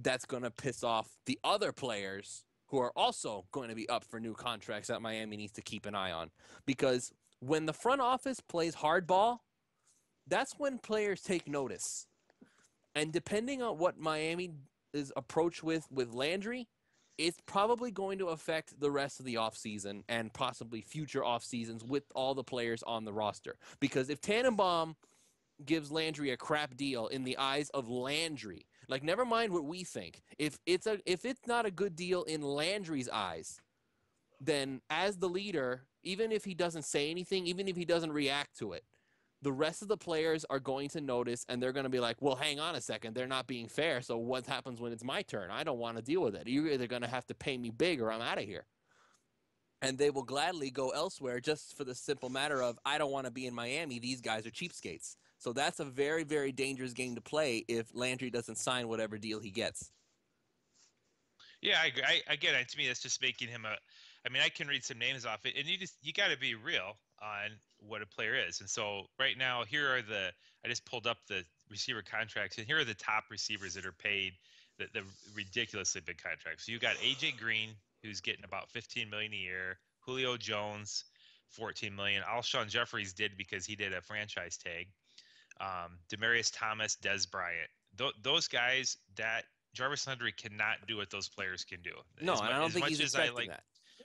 That's going to piss off the other players who are also going to be up for new contracts that Miami needs to keep an eye on. Because when the front office plays hardball, that's when players take notice. And depending on what Miami is approached with with Landry, it's probably going to affect the rest of the offseason and possibly future offseasons with all the players on the roster. Because if Tannenbaum gives Landry a crap deal in the eyes of Landry, like, never mind what we think, if it's a if it's not a good deal in Landry's eyes, then as the leader, even if he doesn't say anything, even if he doesn't react to it, the rest of the players are going to notice, and they're going to be like, well, hang on a second, they're not being fair, so what happens when it's my turn? I don't want to deal with it. You're either going to have to pay me big or I'm out of here. And they will gladly go elsewhere, just for the simple matter of, I don't want to be in Miami. These guys are cheapskates. So that's a very, very dangerous game to play if Landry doesn't sign whatever deal he gets. Yeah, I agree. I, again, to me, that's just making him a – I mean, I can read some names off it, and you just you got to be real on what a player is. And so right now, here are the – I just pulled up the receiver contracts, and here are the top receivers that are paid the, the ridiculously big contracts. So you got A J Green, who's getting about fifteen million dollars a year, Julio Jones, fourteen million dollars. Alshon Jeffries did, because he did a franchise tag. Um, Demaryius Thomas, Dez Bryant, Th- those guys that Jarvis Landry cannot do what those players can do. No, as and mu- I don't think he's expecting like, that.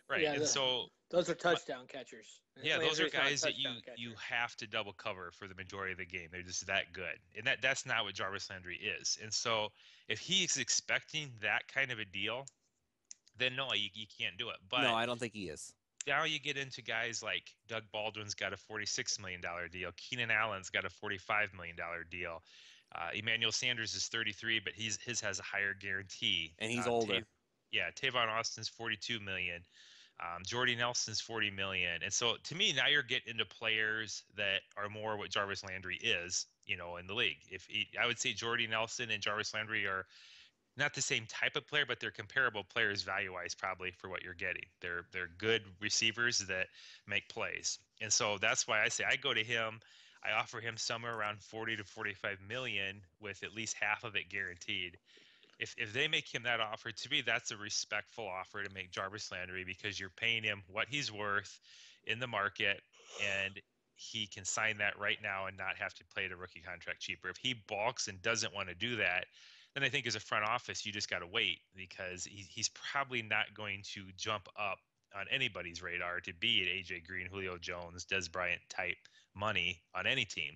Right, yeah, and the, so those are touchdown catchers. Yeah, Landry's those are guys that you catcher. you have to double cover for the majority of the game. They're just that good, and that that's not what Jarvis Landry is. And so if he's expecting that kind of a deal, then no, you you can't do it. But no, I don't think he is. now you get into guys like Doug Baldwin's got a forty-six million dollars deal. Keenan Allen's got a forty-five million dollars deal. Uh, Emmanuel Sanders is thirty-three, but he's his has a higher guarantee. And he's uh, older. T- yeah, Tavon Austin's forty-two million dollars. Um, Jordy Nelson's forty million dollars. And so to me, now you're getting into players that are more what Jarvis Landry is, you know, in the league. If he, I would say Jordy Nelson and Jarvis Landry are not the same type of player, but they're comparable players value-wise probably for what you're getting. They're they're good receivers that make plays. And so that's why I say I go to him. I offer him somewhere around forty to forty-five million with at least half of it guaranteed. If if they make him that offer, to me, that's a respectful offer to make Jarvis Landry, because you're paying him what he's worth in the market, and he can sign that right now and not have to play the rookie contract cheaper. If he balks and doesn't want to do that, then I think as a front office, you just got to wait, because he, he's probably not going to jump up on anybody's radar to be an A J Green, Julio Jones, Dez Bryant type money on any team.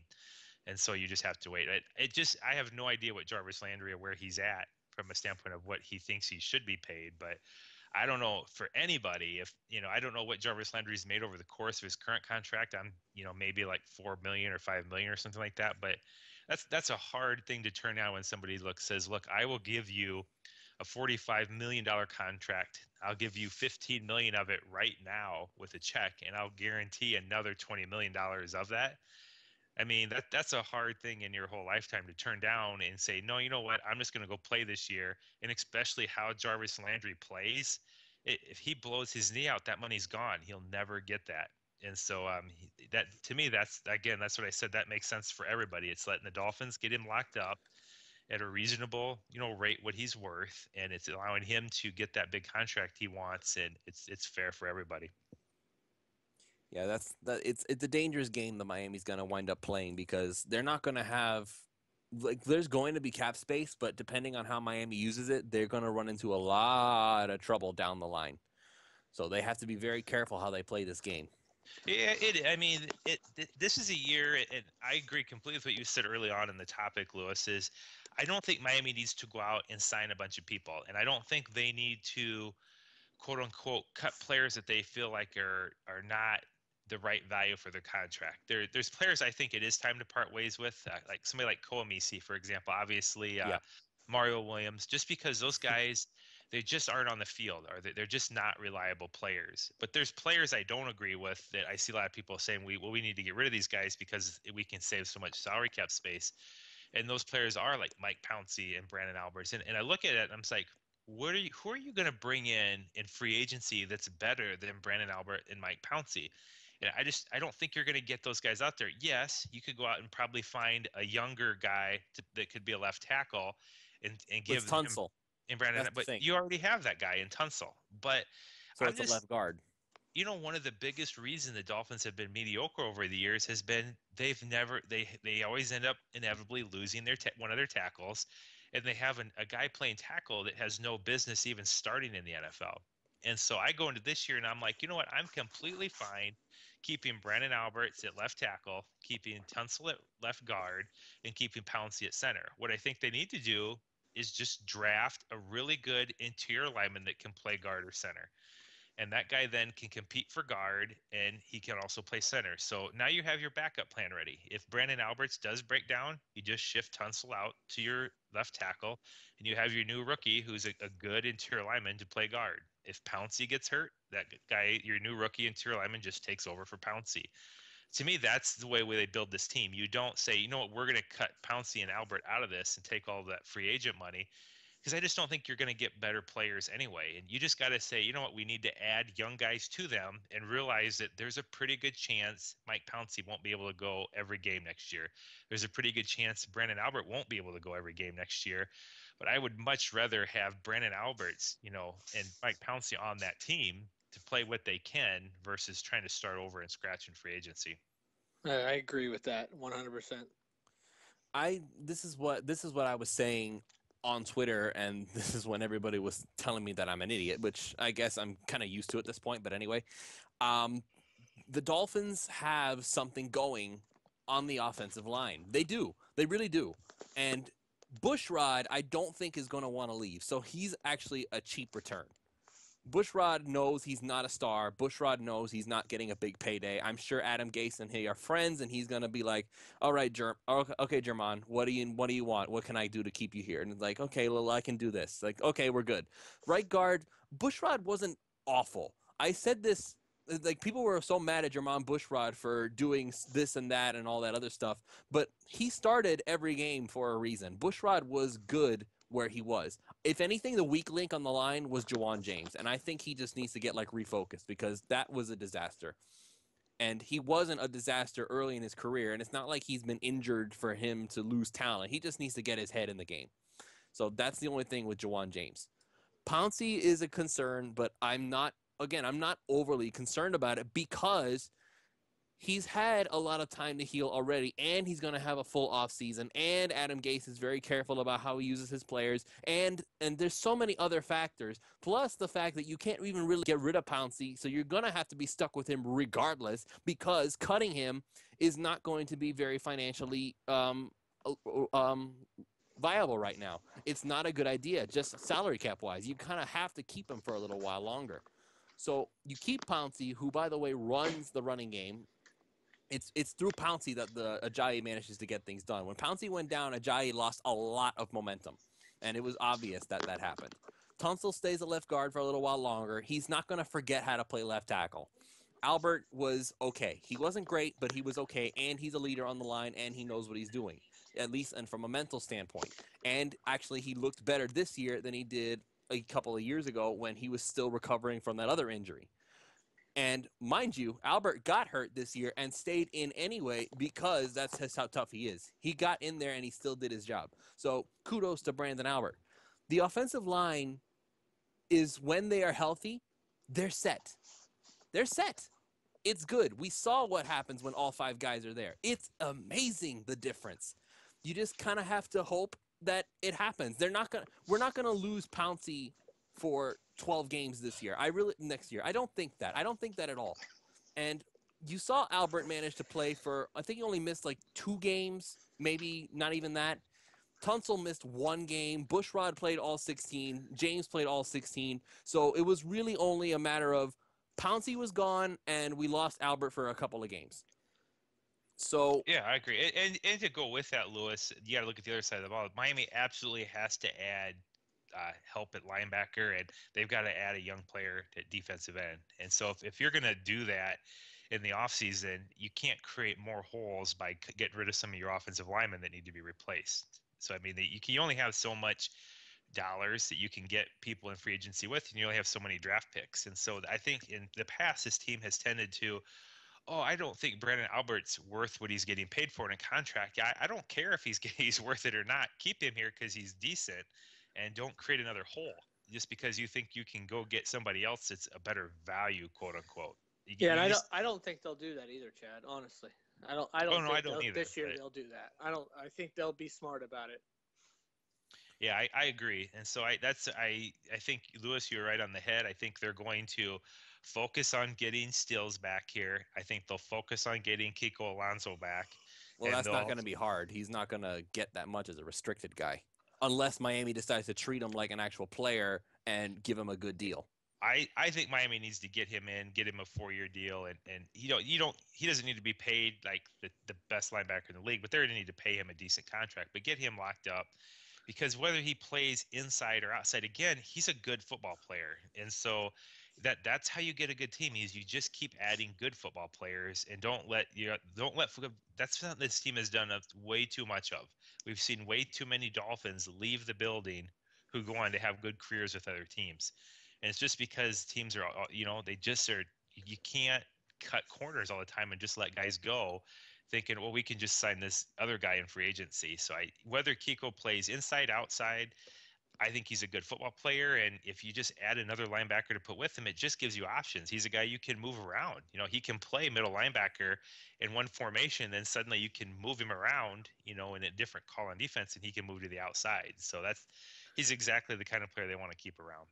And so you just have to wait. It, it just, I have no idea what Jarvis Landry or where he's at from a standpoint of what he thinks he should be paid. But I don't know for anybody if, you know, I don't know what Jarvis Landry's made over the course of his current contract. I'm, you know, maybe like four million dollars or five million dollars or something like that. But that's, that's a hard thing to turn out when somebody looks, says, look, I will give you a forty-five million dollars contract. I'll give you fifteen million dollars of it right now with a check, and I'll guarantee another twenty million dollars of that. I mean, that that's a hard thing in your whole lifetime to turn down and say, no, you know what, I'm just going to go play this year. And especially how Jarvis Landry plays, it, if he blows his knee out, that money's gone. He'll never get that. And so um, he, that to me, that's, again, that's what I said. That makes sense for everybody. It's letting the Dolphins get him locked up at a reasonable, you know, rate what he's worth, and it's allowing him to get that big contract he wants, and it's it's fair for everybody. Yeah, that's that. It's it's a dangerous game that Miami's going to wind up playing, because they're not going to have, like, there's going to be cap space, but depending on how Miami uses it, they're going to run into a lot of trouble down the line. So they have to be very careful how they play this game. Yeah, it. I mean, it. This is a year, and I agree completely with what you said early on in the topic, Lewis. Is I don't think Miami needs to go out and sign a bunch of people, and I don't think they need to, quote unquote, cut players that they feel like are are not the right value for their contract. There, there's players I think it is time to part ways with, uh, like somebody like Koemisi, for example. Obviously, uh, yeah. Mario Williams, just because those guys. They just aren't on the field, or they're just not reliable players. But there's players I don't agree with that I see a lot of people saying, we well, we need to get rid of these guys because we can save so much salary cap space. And those players are like Mike Pouncey and Brandon Albert. And, and I look at it and I'm just like, what are you, who are you going to bring in in free agency that's better than Brandon Albert and Mike Pouncey? And I just I don't think you're going to get those guys out there. Yes, you could go out and probably find a younger guy to, that could be a left tackle and, and give them – And Brandon, but thing. You already have that guy in Tunsil. But so I'm it's just, a left guard. You know, one of the biggest reasons the Dolphins have been mediocre over the years has been they've never they they always end up inevitably losing their ta- one of their tackles, and they have an, a guy playing tackle that has no business even starting in the N F L. And so I go into this year and I'm like, you know what? I'm completely fine keeping Brandon Alberts at left tackle, keeping Tunsil at left guard, and keeping Pouncey at center. What I think they need to do is just draft a really good interior lineman that can play guard or center. And that guy then can compete for guard, and he can also play center. So now you have your backup plan ready. If Brandon Alberts does break down, you just shift Tunsil out to your left tackle, and you have your new rookie who's a, a good interior lineman to play guard. If Pouncey gets hurt, that guy, your new rookie interior lineman, just takes over for Pouncey. To me, that's the way they build this team. You don't say, you know what, we're going to cut Pouncey and Albert out of this and take all of that free agent money, because I just don't think you're going to get better players anyway. And you just got to say, you know what, we need to add young guys to them and realize that there's a pretty good chance Mike Pouncey won't be able to go every game next year. There's a pretty good chance Brandon Albert won't be able to go every game next year. But I would much rather have Brandon Alberts, you know, and Mike Pouncey on that team to play what they can versus trying to start over and scratch in free agency. I agree with that one hundred percent. I this is what this is what I was saying on Twitter, and this is when everybody was telling me that I'm an idiot, which I guess I'm kind of used to at this point. But anyway, um, the Dolphins have something going on the offensive line. They do. They really do. And Bushrod, I don't think, is going to want to leave. So he's actually a cheap return. Bushrod knows he's not a star. Bushrod knows he's not getting a big payday. I'm sure Adam Gase and he are friends, and he's gonna be like, "All right, Jerm, okay, Jermon, what do you what do you want? What can I do to keep you here?" And like, "Okay, Lil, I can do this." Like, "Okay, we're good." Right guard, Bushrod wasn't awful. I said this. Like, people were so mad at Jermon Bushrod for doing this and that and all that other stuff, but he started every game for a reason. Bushrod was good where he was. If anything, the weak link on the line was Ja'Wuan James, and I think he just needs to get, like, refocused, because that was a disaster. And he wasn't a disaster early in his career, and it's not like he's been injured for him to lose talent. He just needs to get his head in the game. So that's the only thing with Ja'Wuan James. Pouncey is a concern, but I'm not Again, I'm not overly concerned about it because he's had a lot of time to heal already, and he's going to have a full offseason, and Adam Gase is very careful about how he uses his players, and and there's so many other factors, plus the fact that you can't even really get rid of Pouncey, so you're going to have to be stuck with him regardless, because cutting him is not going to be very financially um, um, viable right now. It's not a good idea, just salary cap-wise. You kind of have to keep him for a little while longer. So you keep Pouncey, who, by the way, runs the running game. It's it's through Pouncey that the Ajayi manages to get things done. When Pouncey went down, Ajayi lost a lot of momentum, and it was obvious that that happened. Tunsil stays at left guard for a little while longer. He's not going to forget how to play left tackle. Albert was okay. He wasn't great, but he was okay, and he's a leader on the line, and he knows what he's doing, at least and from a mental standpoint. And actually, he looked better this year than he did a couple of years ago when he was still recovering from that other injury. And mind you, Albert got hurt this year and stayed in anyway because that's just how tough he is. He got in there and he still did his job. So kudos to Brandon Albert. The offensive line is, when they are healthy, they're set. They're set. It's good. We saw what happens when all five guys are there. It's amazing, the difference. You just kind of have to hope that it happens. They're not gonna. We're not gonna lose Pouncey for twelve games this year. I really next year. I don't think that. I don't think that at all. And you saw Albert manage to play for. I think he only missed like two games, maybe not even that. Tunsil missed one game. Bushrod played all sixteen. James played all sixteen. So it was really only a matter of Pouncey was gone, and we lost Albert for a couple of games. So yeah, I agree. And, and and to go with that, Lewis, you got to look at the other side of the ball. Miami absolutely has to add uh, help at linebacker, and they've got to add a young player at defensive end. And so if, if you're going to do that in the offseason, you can't create more holes by c- getting rid of some of your offensive linemen that need to be replaced. So, I mean, the, you can you only have so much dollars that you can get people in free agency with, and you only have so many draft picks. And so I think in the past, this team has tended to, oh, I don't think Brandon Albert's worth what he's getting paid for in a contract. I, I don't care if he's he's worth it or not. Keep him here because he's decent, and don't create another hole just because you think you can go get somebody else that's a better value, quote unquote. You, yeah, you and just, I don't. I don't think they'll do that either, Chad. Honestly, I don't. I don't. Oh, think no, I don't either, this year but, they'll do that. I don't. I think they'll be smart about it. Yeah, I, I agree, and so I that's I I think Lewis, you're right on the head. I think they're going to focus on getting Stills back here. I think they'll focus on getting Kiko Alonso back. Well, that's not going to be hard. He's not going to get that much as a restricted guy unless Miami decides to treat him like an actual player and give him a good deal. I, I think Miami needs to get him in, get him a four-year deal, and, and you know, you don't he doesn't need to be paid like the, the best linebacker in the league, but they're going to need to pay him a decent contract. But get him locked up, because whether he plays inside or outside, again, he's a good football player. And so that that's how you get a good team, is you just keep adding good football players, and don't let you know, don't let that's what this team has done way too much of. We've seen way too many Dolphins leave the building who go on to have good careers with other teams. And it's just because teams are, you know, they just are, you can't cut corners all the time and just let guys go, thinking, well, we can just sign this other guy in free agency. So I, whether Kiko plays inside, outside, I think he's a good football player. And if you just add another linebacker to put with him, it just gives you options. He's a guy you can move around. You know, he can play middle linebacker in one formation, then suddenly you can move him around, you know, in a different call on defense, and he can move to the outside. So that's, he's exactly the kind of player they want to keep around.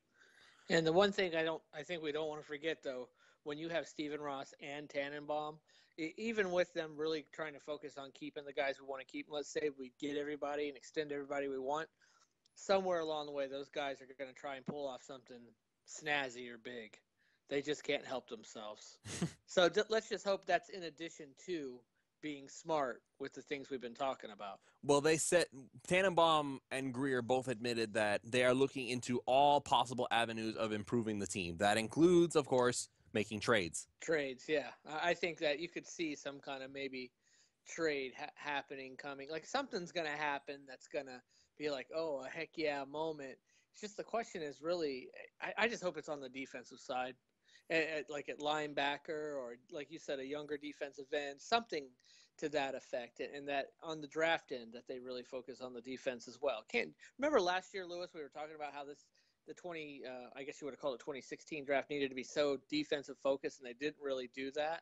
And the one thing I don't, I think we don't want to forget, though, when you have Steven Ross and Tannenbaum, even with them really trying to focus on keeping the guys we want to keep, let's say we get everybody and extend everybody we want, somewhere along the way, those guys are going to try and pull off something snazzy or big. They just can't help themselves. So d- let's just hope that's in addition to being smart with the things we've been talking about. Well, they said Tannenbaum and Greer both admitted that they are looking into all possible avenues of improving the team. That includes, of course, making trades. Trades, yeah. I think that you could see some kind of maybe trade ha- happening, coming. Like something's going to happen that's going to be like, oh, a heck yeah moment. It's just the question is really, I, I just hope it's on the defensive side. At, at, like at linebacker or, like you said, a younger defensive end, something to that effect, and, and that on the draft end that they really focus on the defense as well. Can't remember last year, Lewis, we were talking about how this the twenty, uh, I guess you would have called it twenty sixteen draft needed to be so defensive focused, and they didn't really do that.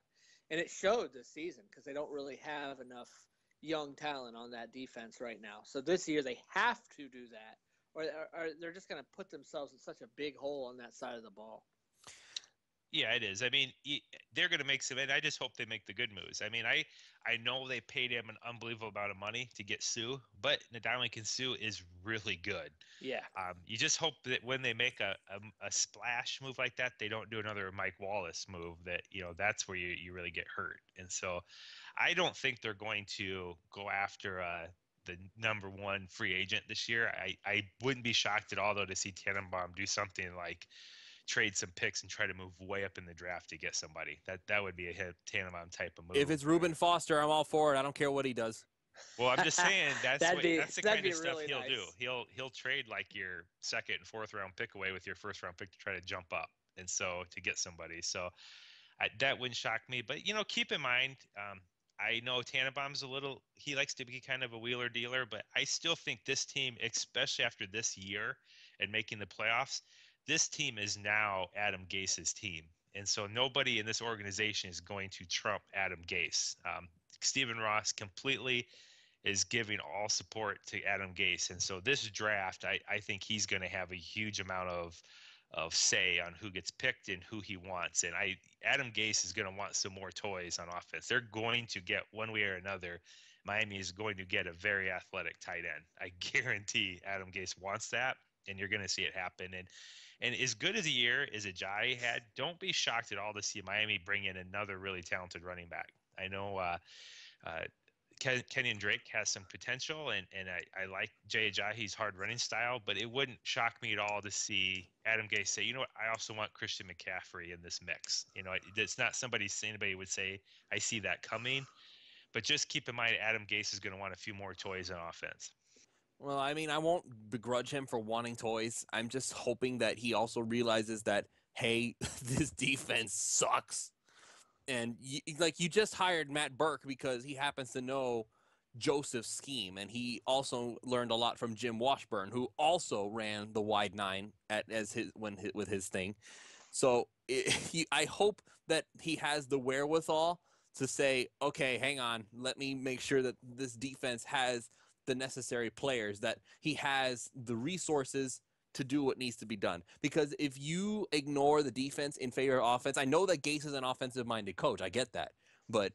And it showed this season because they don't really have enough young talent on that defense right now. So this year they have to do that, or, or, or they're just going to put themselves in such a big hole on that side of the ball. Yeah, it is. I mean, they're going to make some, and I just hope they make the good moves. I mean, I, I know they paid him an unbelievable amount of money to get Suh, but Ndamukong Suh is really good. Yeah. Um, you just hope that when they make a, a, a splash move like that, they don't do another Mike Wallace move that, you know, that's where you, you really get hurt. And so I don't think they're going to go after uh, the number one free agent this year. I, I wouldn't be shocked at all, though, to see Tannenbaum do something like trade some picks and try to move way up in the draft to get somebody. That that would be a Tannenbaum type of move. If it's Reuben Foster, I'm all for it. I don't care what he does. Well, I'm just saying that's what, be, that's the kind of stuff really he'll nice. do. He'll he'll trade like your second and fourth round pick away with your first round pick to try to jump up, and so to get somebody. So I, that wouldn't shock me. But you know, keep in mind, um, I know Tannenbaum's a little. He likes to be kind of a wheeler dealer, but I still think this team, especially after this year and making the playoffs. This team is now Adam Gase's team. And so nobody in this organization is going to trump Adam Gase. Um, Stephen Ross completely is giving all support to Adam Gase. And so this draft, I, I think he's going to have a huge amount of of say on who gets picked and who he wants. And I Adam Gase is going to want some more toys on offense. They're going to get one way or another. Miami is going to get a very athletic tight end. I guarantee Adam Gase wants that. And you're going to see it happen. And and as good as a year as Ajayi had, don't be shocked at all to see Miami bring in another really talented running back. I know uh, uh, Ken, Kenyon Drake has some potential, and, and I, I like Jay Ajayi's hard running style, but it wouldn't shock me at all to see Adam Gase say, you know what, I also want Christian McCaffrey in this mix. You know, it, it's not somebody anybody would say, I see that coming. But just keep in mind, Adam Gase is going to want a few more toys on offense. Well, I mean, I won't begrudge him for wanting toys. I'm just hoping that he also realizes that, hey, this defense sucks. And, you, like, you just hired Matt Burke because he happens to know Joseph's scheme. And he also learned a lot from Jim Washburn, who also ran the wide nine at as his when his, with his thing. So it, he, I hope that he has the wherewithal to say, okay, hang on, let me make sure that this defense has – the necessary players, that he has the resources to do what needs to be done. Because if you ignore the defense in favor of offense, I know that Gase is an offensive-minded coach. I get that. But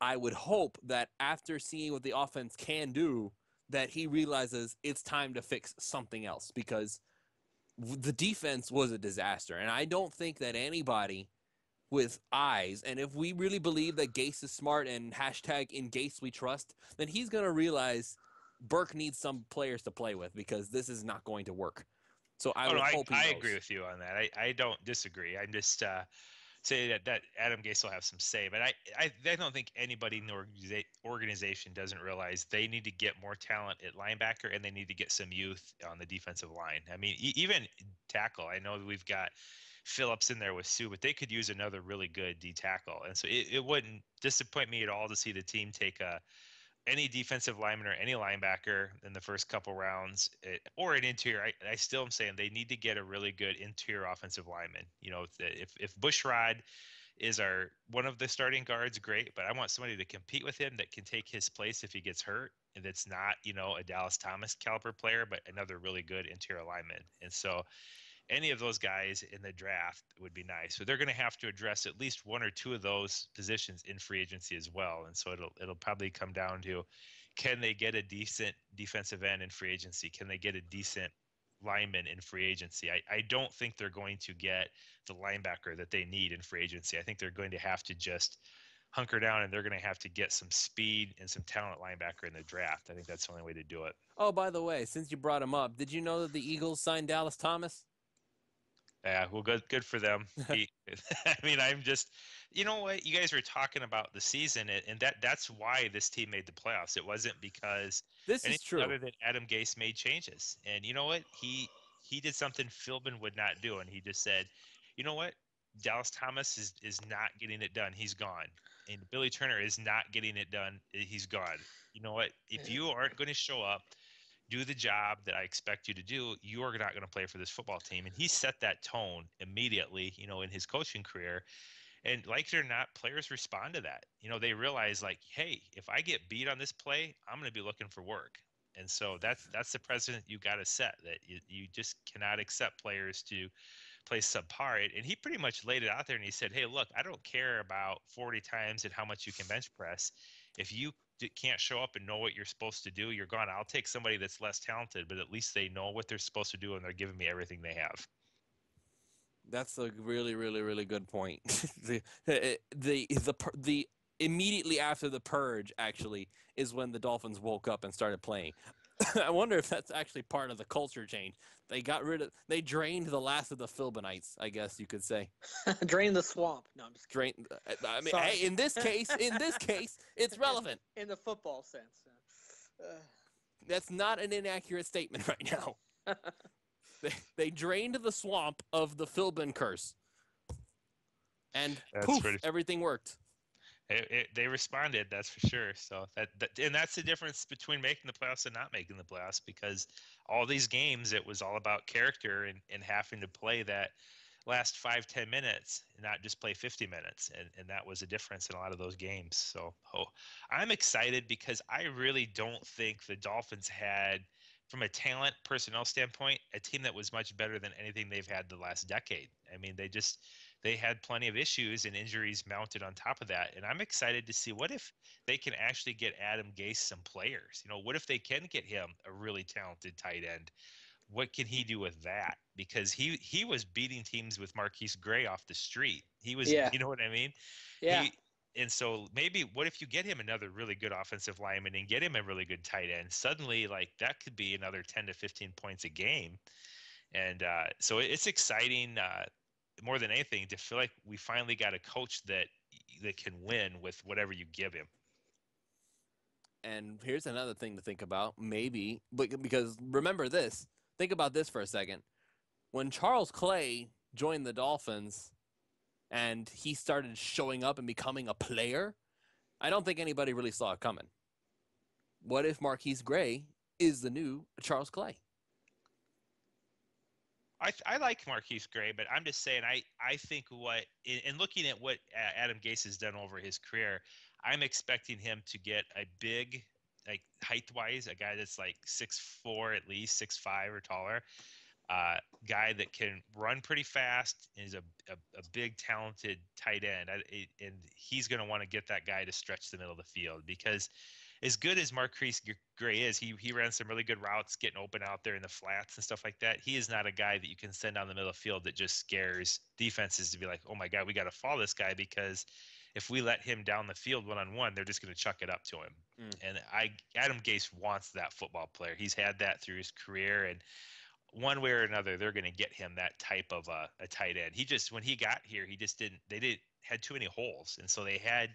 I would hope that after seeing what the offense can do, that he realizes it's time to fix something else, because the defense was a disaster. And I don't think that anybody with eyes, and if we really believe that Gase is smart and hashtag in Gase we trust, then he's going to realize Burke needs some players to play with, because this is not going to work. So I oh, would no, hope I, he I agree with you on that. I, I don't disagree. I'm just uh, saying that, that Adam Gase will have some say. But I, I, I don't think anybody in the organiza- organization doesn't realize they need to get more talent at linebacker, and they need to get some youth on the defensive line. I mean, e- even tackle. I know we've got Phillips in there with Suh, but they could use another really good D tackle. And so it, it wouldn't disappoint me at all to see the team take a any defensive lineman or any linebacker in the first couple rounds, it, or an interior. I, I still am saying they need to get a really good interior offensive lineman. You know, if if Bushrod is our one of the starting guards, great, but I want somebody to compete with him that can take his place if he gets hurt, and that's not, you know, a Dallas Thomas caliber player, but another really good interior lineman. And so any of those guys in the draft would be nice. So they're going to have to address at least one or two of those positions in free agency as well. And so it'll it'll probably come down to, can they get a decent defensive end in free agency? Can they get a decent linemen in free agency. I, I don't think they're going to get the linebacker that they need in free agency. I think they're going to have to just hunker down, and they're going to have to get some speed and some talent linebacker in the draft. I think that's the only way to do it. Oh, by the way, since you brought him up, did you know that the Eagles signed Dallas Thomas? Yeah, well, good, good for them. He, I mean, I'm just, you know what? You guys were talking about the season, and that that's why this team made the playoffs. It wasn't because this is true. Other than Adam Gase made changes, and you know what? He he did something Philbin would not do, and he just said, you know what? Dallas Thomas is, is not getting it done. He's gone. And Billy Turner is not getting it done. He's gone. You know what? If you aren't going to show up, do the job that I expect you to do, you are not going to play for this football team. And he set that tone immediately, you know, in his coaching career. And like it or not, players respond to that. You know, they realize like, hey, if I get beat on this play, I'm going to be looking for work. And so that's that's the precedent you got to set, that you, you just cannot accept players to play subpar. And he pretty much laid it out there, and he said, hey, look, I don't care about forty times and how much you can bench press. If you can't show up and know what you're supposed to do, you're gone. I'll take somebody that's less talented, but at least they know what they're supposed to do, and they're giving me everything they have. That's a really, really, really good point. the, the, the, the, the Immediately after the purge, actually, is when the Dolphins woke up and started playing. I wonder if that's actually part of the culture change. They got rid of, they drained the last of the Philbinites, I guess you could say. Drain the swamp. No, I'm just kidding. Drain, I mean, hey, in this case, in this case, it's relevant. In the football sense. Uh, that's not an inaccurate statement right now. they, they drained the swamp of the Philbin curse. And poof, pretty- everything worked. It, it, they responded, that's for sure. So that, that and that's the difference between making the playoffs and not making the playoffs, because all these games, it was all about character and, and having to play that last five, ten minutes and not just play fifty minutes. And, and that was a difference in a lot of those games. So oh, I'm excited because I really don't think the Dolphins had, from a talent personnel standpoint, a team that was much better than anything they've had the last decade. I mean, they just... they had plenty of issues and injuries mounted on top of that. And I'm excited to see what if they can actually get Adam Gase some players. You know, what if they can get him a really talented tight end? What can he do with that? Because he, he was beating teams with MarQueis Gray off the street. He was, yeah. You know what I mean? Yeah. He, and so maybe what if you get him another really good offensive lineman and get him a really good tight end? Suddenly, like, that could be another ten to fifteen points a game. And uh, so it's exciting. Uh, more than anything, to feel like we finally got a coach that that can win with whatever you give him. And here's another thing to think about, maybe, but because remember this, think about this for a second. When Charles Clay joined the Dolphins and he started showing up and becoming a player, I don't think anybody really saw it coming. What if MarQueis Gray is the new Charles Clay? I, th- I like MarQueis Gray, but I'm just saying I, I think what in, in looking at what uh, Adam Gase has done over his career, I'm expecting him to get a big, like height-wise, a guy that's like six foot four at least, six foot five or taller, uh, guy that can run pretty fast and is a, a, a big, talented tight end. I, it, and he's going to want to get that guy to stretch the middle of the field because – as good as MarQueis Gray is, he he ran some really good routes, getting open out there in the flats and stuff like that. He is not a guy that you can send down the middle of the field that just scares defenses to be like, oh, my God, we got to follow this guy because if we let him down the field one-on-one, they're just going to chuck it up to him. Mm. And I Adam Gase wants that football player. He's had that through his career, and one way or another, they're going to get him that type of a, a tight end. He just, when he got here, he just didn't, they didn't, had too many holes. And so they had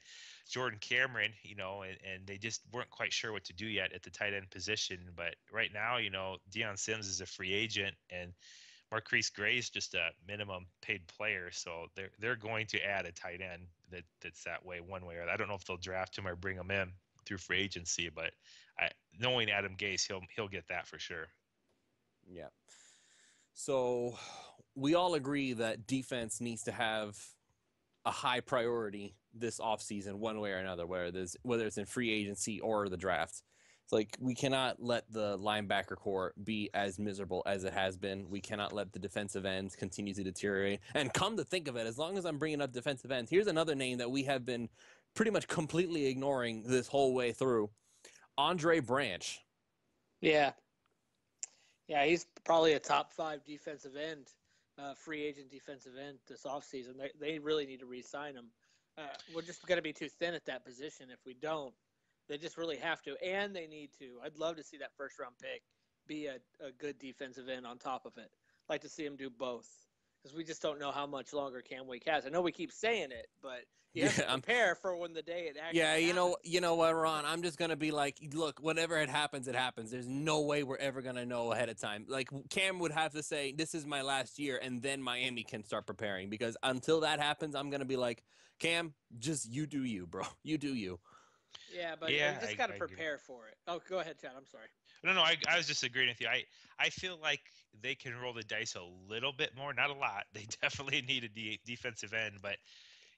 Jordan Cameron, you know, and, and they just weren't quite sure what to do yet at the tight end position. But right now, you know, Deion Sims is a free agent and MarQueis Gray is just a minimum paid player. So they're, they're going to add a tight end that that's that way one way or the other. I don't know if they'll draft him or bring him in through free agency, but I, knowing Adam Gase, he'll, he'll get that for sure. Yeah. So we all agree that defense needs to have a high priority this offseason, one way or another, whether there's whether it's in free agency or the draft. It's like we cannot let the linebacker corps be as miserable as it has been. We cannot let the defensive ends continue to deteriorate. And come to think of it, as long as I'm bringing up defensive ends, here's another name that we have been pretty much completely ignoring this whole way through. Andre Branch. Yeah. Yeah, he's probably a top five defensive end, uh, free agent defensive end this offseason. They, they really need to re-sign him. Uh, we're just going to be too thin at that position if we don't. They just really have to, and they need to. I'd love to see that first-round pick be a, a good defensive end on top of it. I'd like to see him do both because we just don't know how much longer Cam Wake has. I know we keep saying it, but you yeah, have to prepare I'm, for when the day it actually Yeah, you happens. know you know what, Ron? I'm just going to be like, look, whenever it happens, it happens. There's no way we're ever going to know ahead of time. Like, Cam would have to say, this is my last year, and then Miami can start preparing because until that happens, I'm going to be like, Cam, just you do you, bro. You do you. Yeah, but yeah, you just got to prepare for it. Oh, go ahead, Chad. I'm sorry. No, no, I, I was just agreeing with you. I, I feel like they can roll the dice a little bit more, not a lot. They definitely need a de- defensive end, but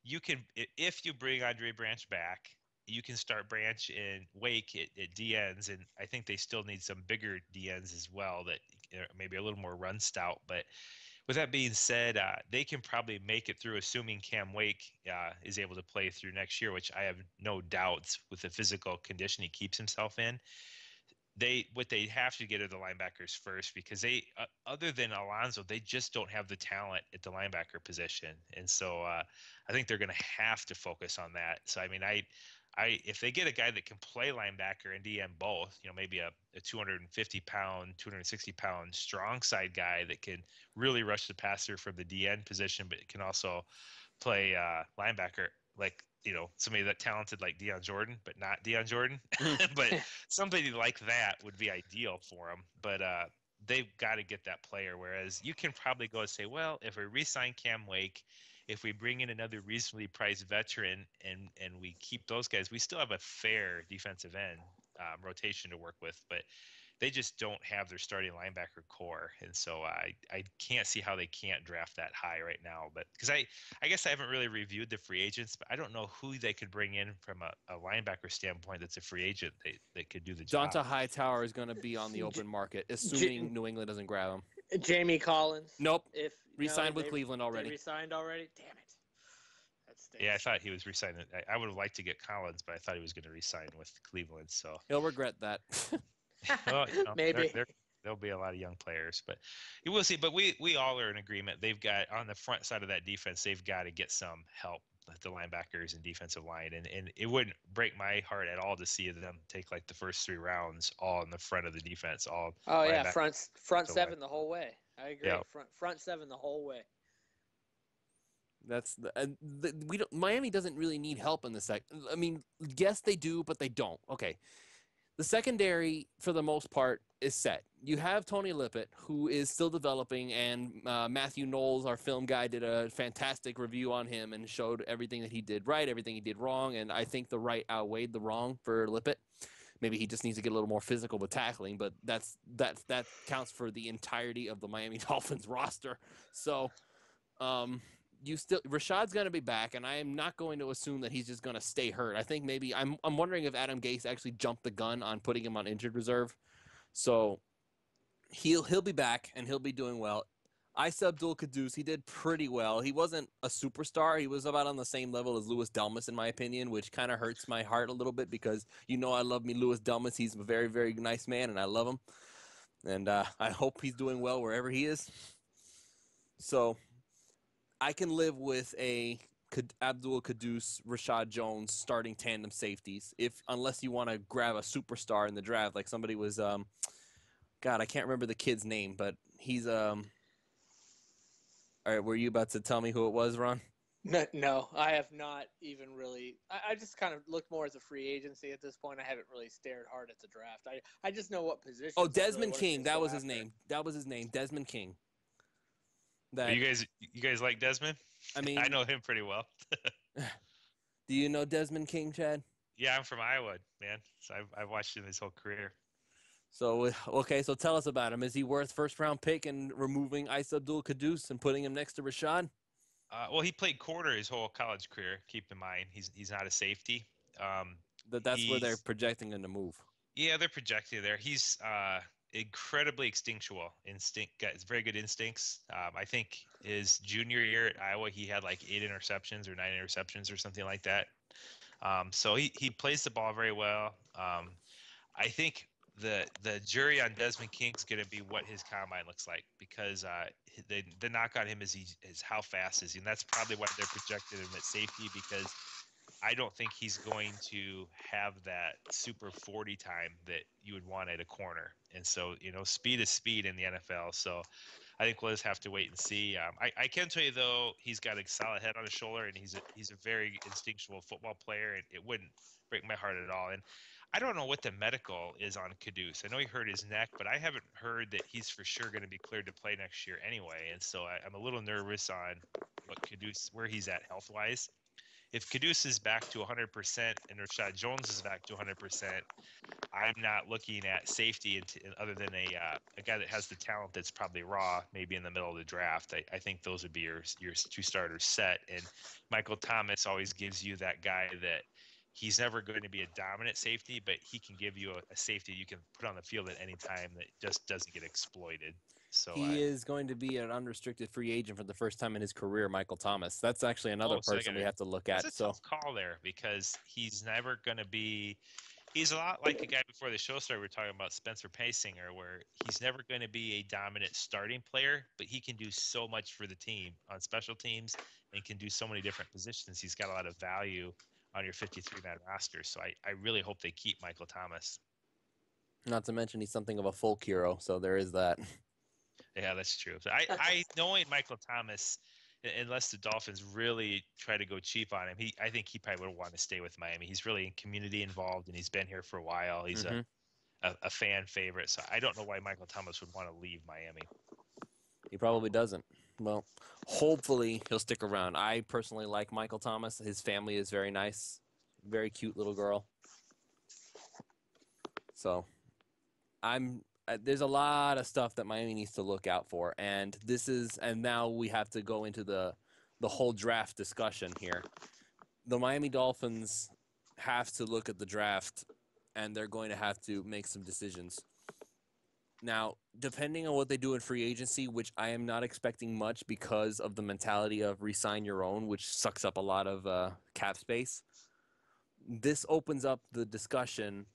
you can if you bring Andre Branch back, you can start Branch and Wake at, at D Ns, and I think they still need some bigger D Ns as well that maybe a little more run stout, but with that being said, uh, they can probably make it through, assuming Cam Wake uh, is able to play through next year, which I have no doubts with the physical condition he keeps himself in. They what they have to get are the linebackers first because they, uh, other than Alonso, they just don't have the talent at the linebacker position, and so uh, I think they're going to have to focus on that. So I mean, I, I if they get a guy that can play linebacker and D M both, you know, maybe a two hundred fifty pound, two hundred sixty pound strong side guy that can really rush the passer from the D N position, but can also play uh, linebacker, like, you know, somebody that talented like Deion Jordan, but not Deion Jordan, but somebody like that would be ideal for him. But uh, they've got to get that player. Whereas you can probably go and say, well, if we re-sign Cam Wake, if we bring in another reasonably priced veteran and, and we keep those guys, we still have a fair defensive end um, rotation to work with, but they just don't have their starting linebacker core. And so I, I can't see how they can't draft that high right now, but because I, I guess I haven't really reviewed the free agents, but I don't know who they could bring in from a, a linebacker standpoint that's a free agent that, that could do the job. Donta Hightower is going to be on the open market, assuming J- New England doesn't grab him. Jamie Collins. Nope. If re-signed no, with they, Cleveland already. Re-signed already. Damn it. That stinks. Yeah, I thought he was re-signed. I, I would have liked to get Collins, but I thought he was going to re-sign with Cleveland. So he'll regret that. well, you know, Maybe there, there, there'll be a lot of young players, but you will see. But we we all are in agreement. They've got on the front side of that defense. They've got to get some help at the linebackers and defensive line, and and it wouldn't break my heart at all to see them take like the first three rounds all in the front of the defense. All oh yeah, front front seven line. The whole way. I agree. Yeah. Front front seven the whole way. That's the, uh, the we don't. Miami doesn't really need help in the sec. I mean, yes they do, but they don't. Okay, the secondary for the most part is set. You have Tony Lippett, who is still developing, and uh, Matthew Knowles, our film guy, did a fantastic review on him and showed everything that he did right, everything he did wrong, and I think the right outweighed the wrong for Lippett. Maybe he just needs to get a little more physical with tackling, but that's that that counts for the entirety of the Miami Dolphins roster. So um, you still Rashad's going to be back, and I am not going to assume that he's just going to stay hurt. I think maybe I'm I'm wondering if Adam Gase actually jumped the gun on putting him on injured reserve. So he'll he'll be back, and he'll be doing well. Isa Abdul-Quddus, he did pretty well. He wasn't a superstar. He was about on the same level as Louis Delmas, in my opinion, which kind of hurts my heart a little bit because you know I love me Louis Delmas. He's a very, very nice man, and I love him. And uh, I hope he's doing well wherever he is. So I can live with a Abdul-Quddus, Reshad Jones starting tandem safeties, if unless you want to grab a superstar in the draft. Like somebody was um, – God, I can't remember the kid's name, but he's um, – all right, were you about to tell me who it was, Ron? No, no I have not even really. I, I just kind of looked more as a free agency at this point. I haven't really stared hard at the draft. I, I just know what position. Oh, Desmond really King. That was after. his name. That was his name, Desmond King. That, you guys, you guys like Desmond? I mean, I know him pretty well. Do you know Desmond King, Chad? Yeah, I'm from Iowa, man. So I've, I've watched him his whole career. So, okay, so tell us about him. Is he worth first-round pick and removing Isa Abdul-Quddus and putting him next to Rashad? Uh, well, he played corner his whole college career, keep in mind. He's he's not a safety. Um, but that's where they're projecting him to move. Yeah, they're projecting there. He's uh, incredibly instinctual. Instinct, got very good instincts. Um, I think his junior year at Iowa, he had like eight interceptions or nine interceptions or something like that. Um, so he, he plays the ball very well. Um, I think the the jury on Desmond King's going to be what his combine looks like, because uh, the the knock on him is he, is how fast is he, and that's probably why they're projecting him at safety, because I don't think he's going to have that super forty time that you would want at a corner. And so, you know, speed is speed in the N F L. So I think we'll just have to wait and see. Um, I, I can tell you, though, he's got a solid head on his shoulder, and he's a, he's a very instinctual football player, and it wouldn't break my heart at all. And I don't know what the medical is on Quddus. I know he hurt his neck, but I haven't heard that he's for sure going to be cleared to play next year anyway. And so I, I'm a little nervous on what Quddus, where he's at health-wise. If Quddus is back to one hundred percent and Reshad Jones is back to one hundred percent, I'm not looking at safety other than a uh, a guy that has the talent that's probably raw, maybe in the middle of the draft. I, I think those would be your your two starters set. And Michael Thomas always gives you that guy that he's never going to be a dominant safety, but he can give you a, a safety you can put on the field at any time that just doesn't get exploited. So he I, is going to be an unrestricted free agent for the first time in his career, Michael Thomas. That's actually another oh, so person gotta, we have to look at. That's a so. tough call there, because he's never going to be – he's a lot like the guy before the show started we were talking about, Spencer Paisinger, where he's never going to be a dominant starting player, but he can do so much for the team on special teams and can do so many different positions. He's got a lot of value on your fifty-three man roster. So I, I really hope they keep Michael Thomas. Not to mention he's something of a folk hero, so there is that. Yeah, that's true. So I, I knowing Michael Thomas, unless the Dolphins really try to go cheap on him, he I think he probably would want to stay with Miami. He's really community involved, and he's been here for a while. He's mm-hmm. a, a, a fan favorite, so I don't know why Michael Thomas would want to leave Miami. He probably doesn't. Well, hopefully he'll stick around. I personally like Michael Thomas. His family is very nice, very cute little girl. So I'm... there's a lot of stuff that Miami needs to look out for, and this is, and now we have to go into the, the whole draft discussion here. The Miami Dolphins have to look at the draft, and they're going to have to make some decisions. Now, depending on what they do in free agency, which I am not expecting much because of the mentality of re-sign your own, which sucks up a lot of uh, cap space, this opens up the discussion.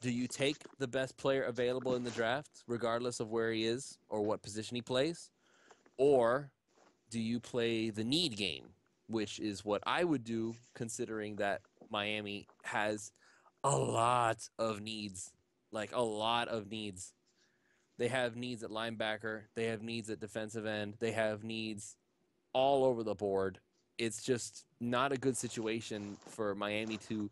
Do you take the best player available in the draft, regardless of where he is or what position he plays? Or do you play the need game, which is what I would do, considering that Miami has a lot of needs, like a lot of needs. They have needs at linebacker. They have needs at defensive end. They have needs all over the board. It's just not a good situation for Miami to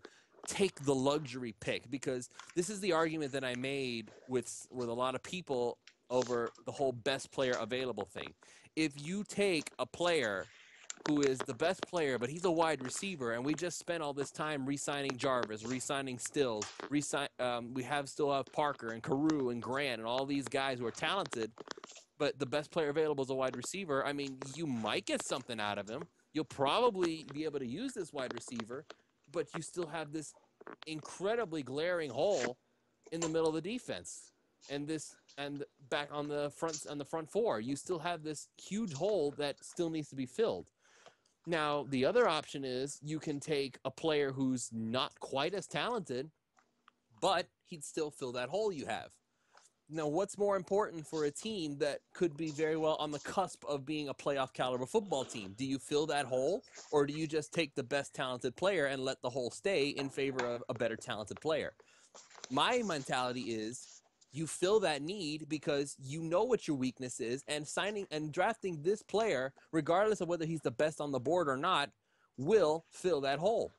take the luxury pick, because this is the argument that I made with with a lot of people over the whole best player available thing. If you take a player who is the best player, but he's a wide receiver, and we just spent all this time re-signing Jarvis, re-signing Stills, re-sign, um, we have still have Parker and Carew and Grant and all these guys who are talented, but the best player available is a wide receiver. I mean, you might get something out of him. You'll probably be able to use this wide receiver, but you still have this incredibly glaring hole in the middle of the defense, and this and back on the front on the front four, you still have this huge hole that still needs to be filled. Now, the other option is you can take a player who's not quite as talented, but he'd still fill that hole you have. Now, what's more important for a team that could be very well on the cusp of being a playoff caliber football team? Do you fill that hole, or do you just take the best talented player and let the hole stay in favor of a better talented player? My mentality is you fill that need because you know what your weakness is, and signing and drafting this player, regardless of whether he's the best on the board or not, will fill that hole.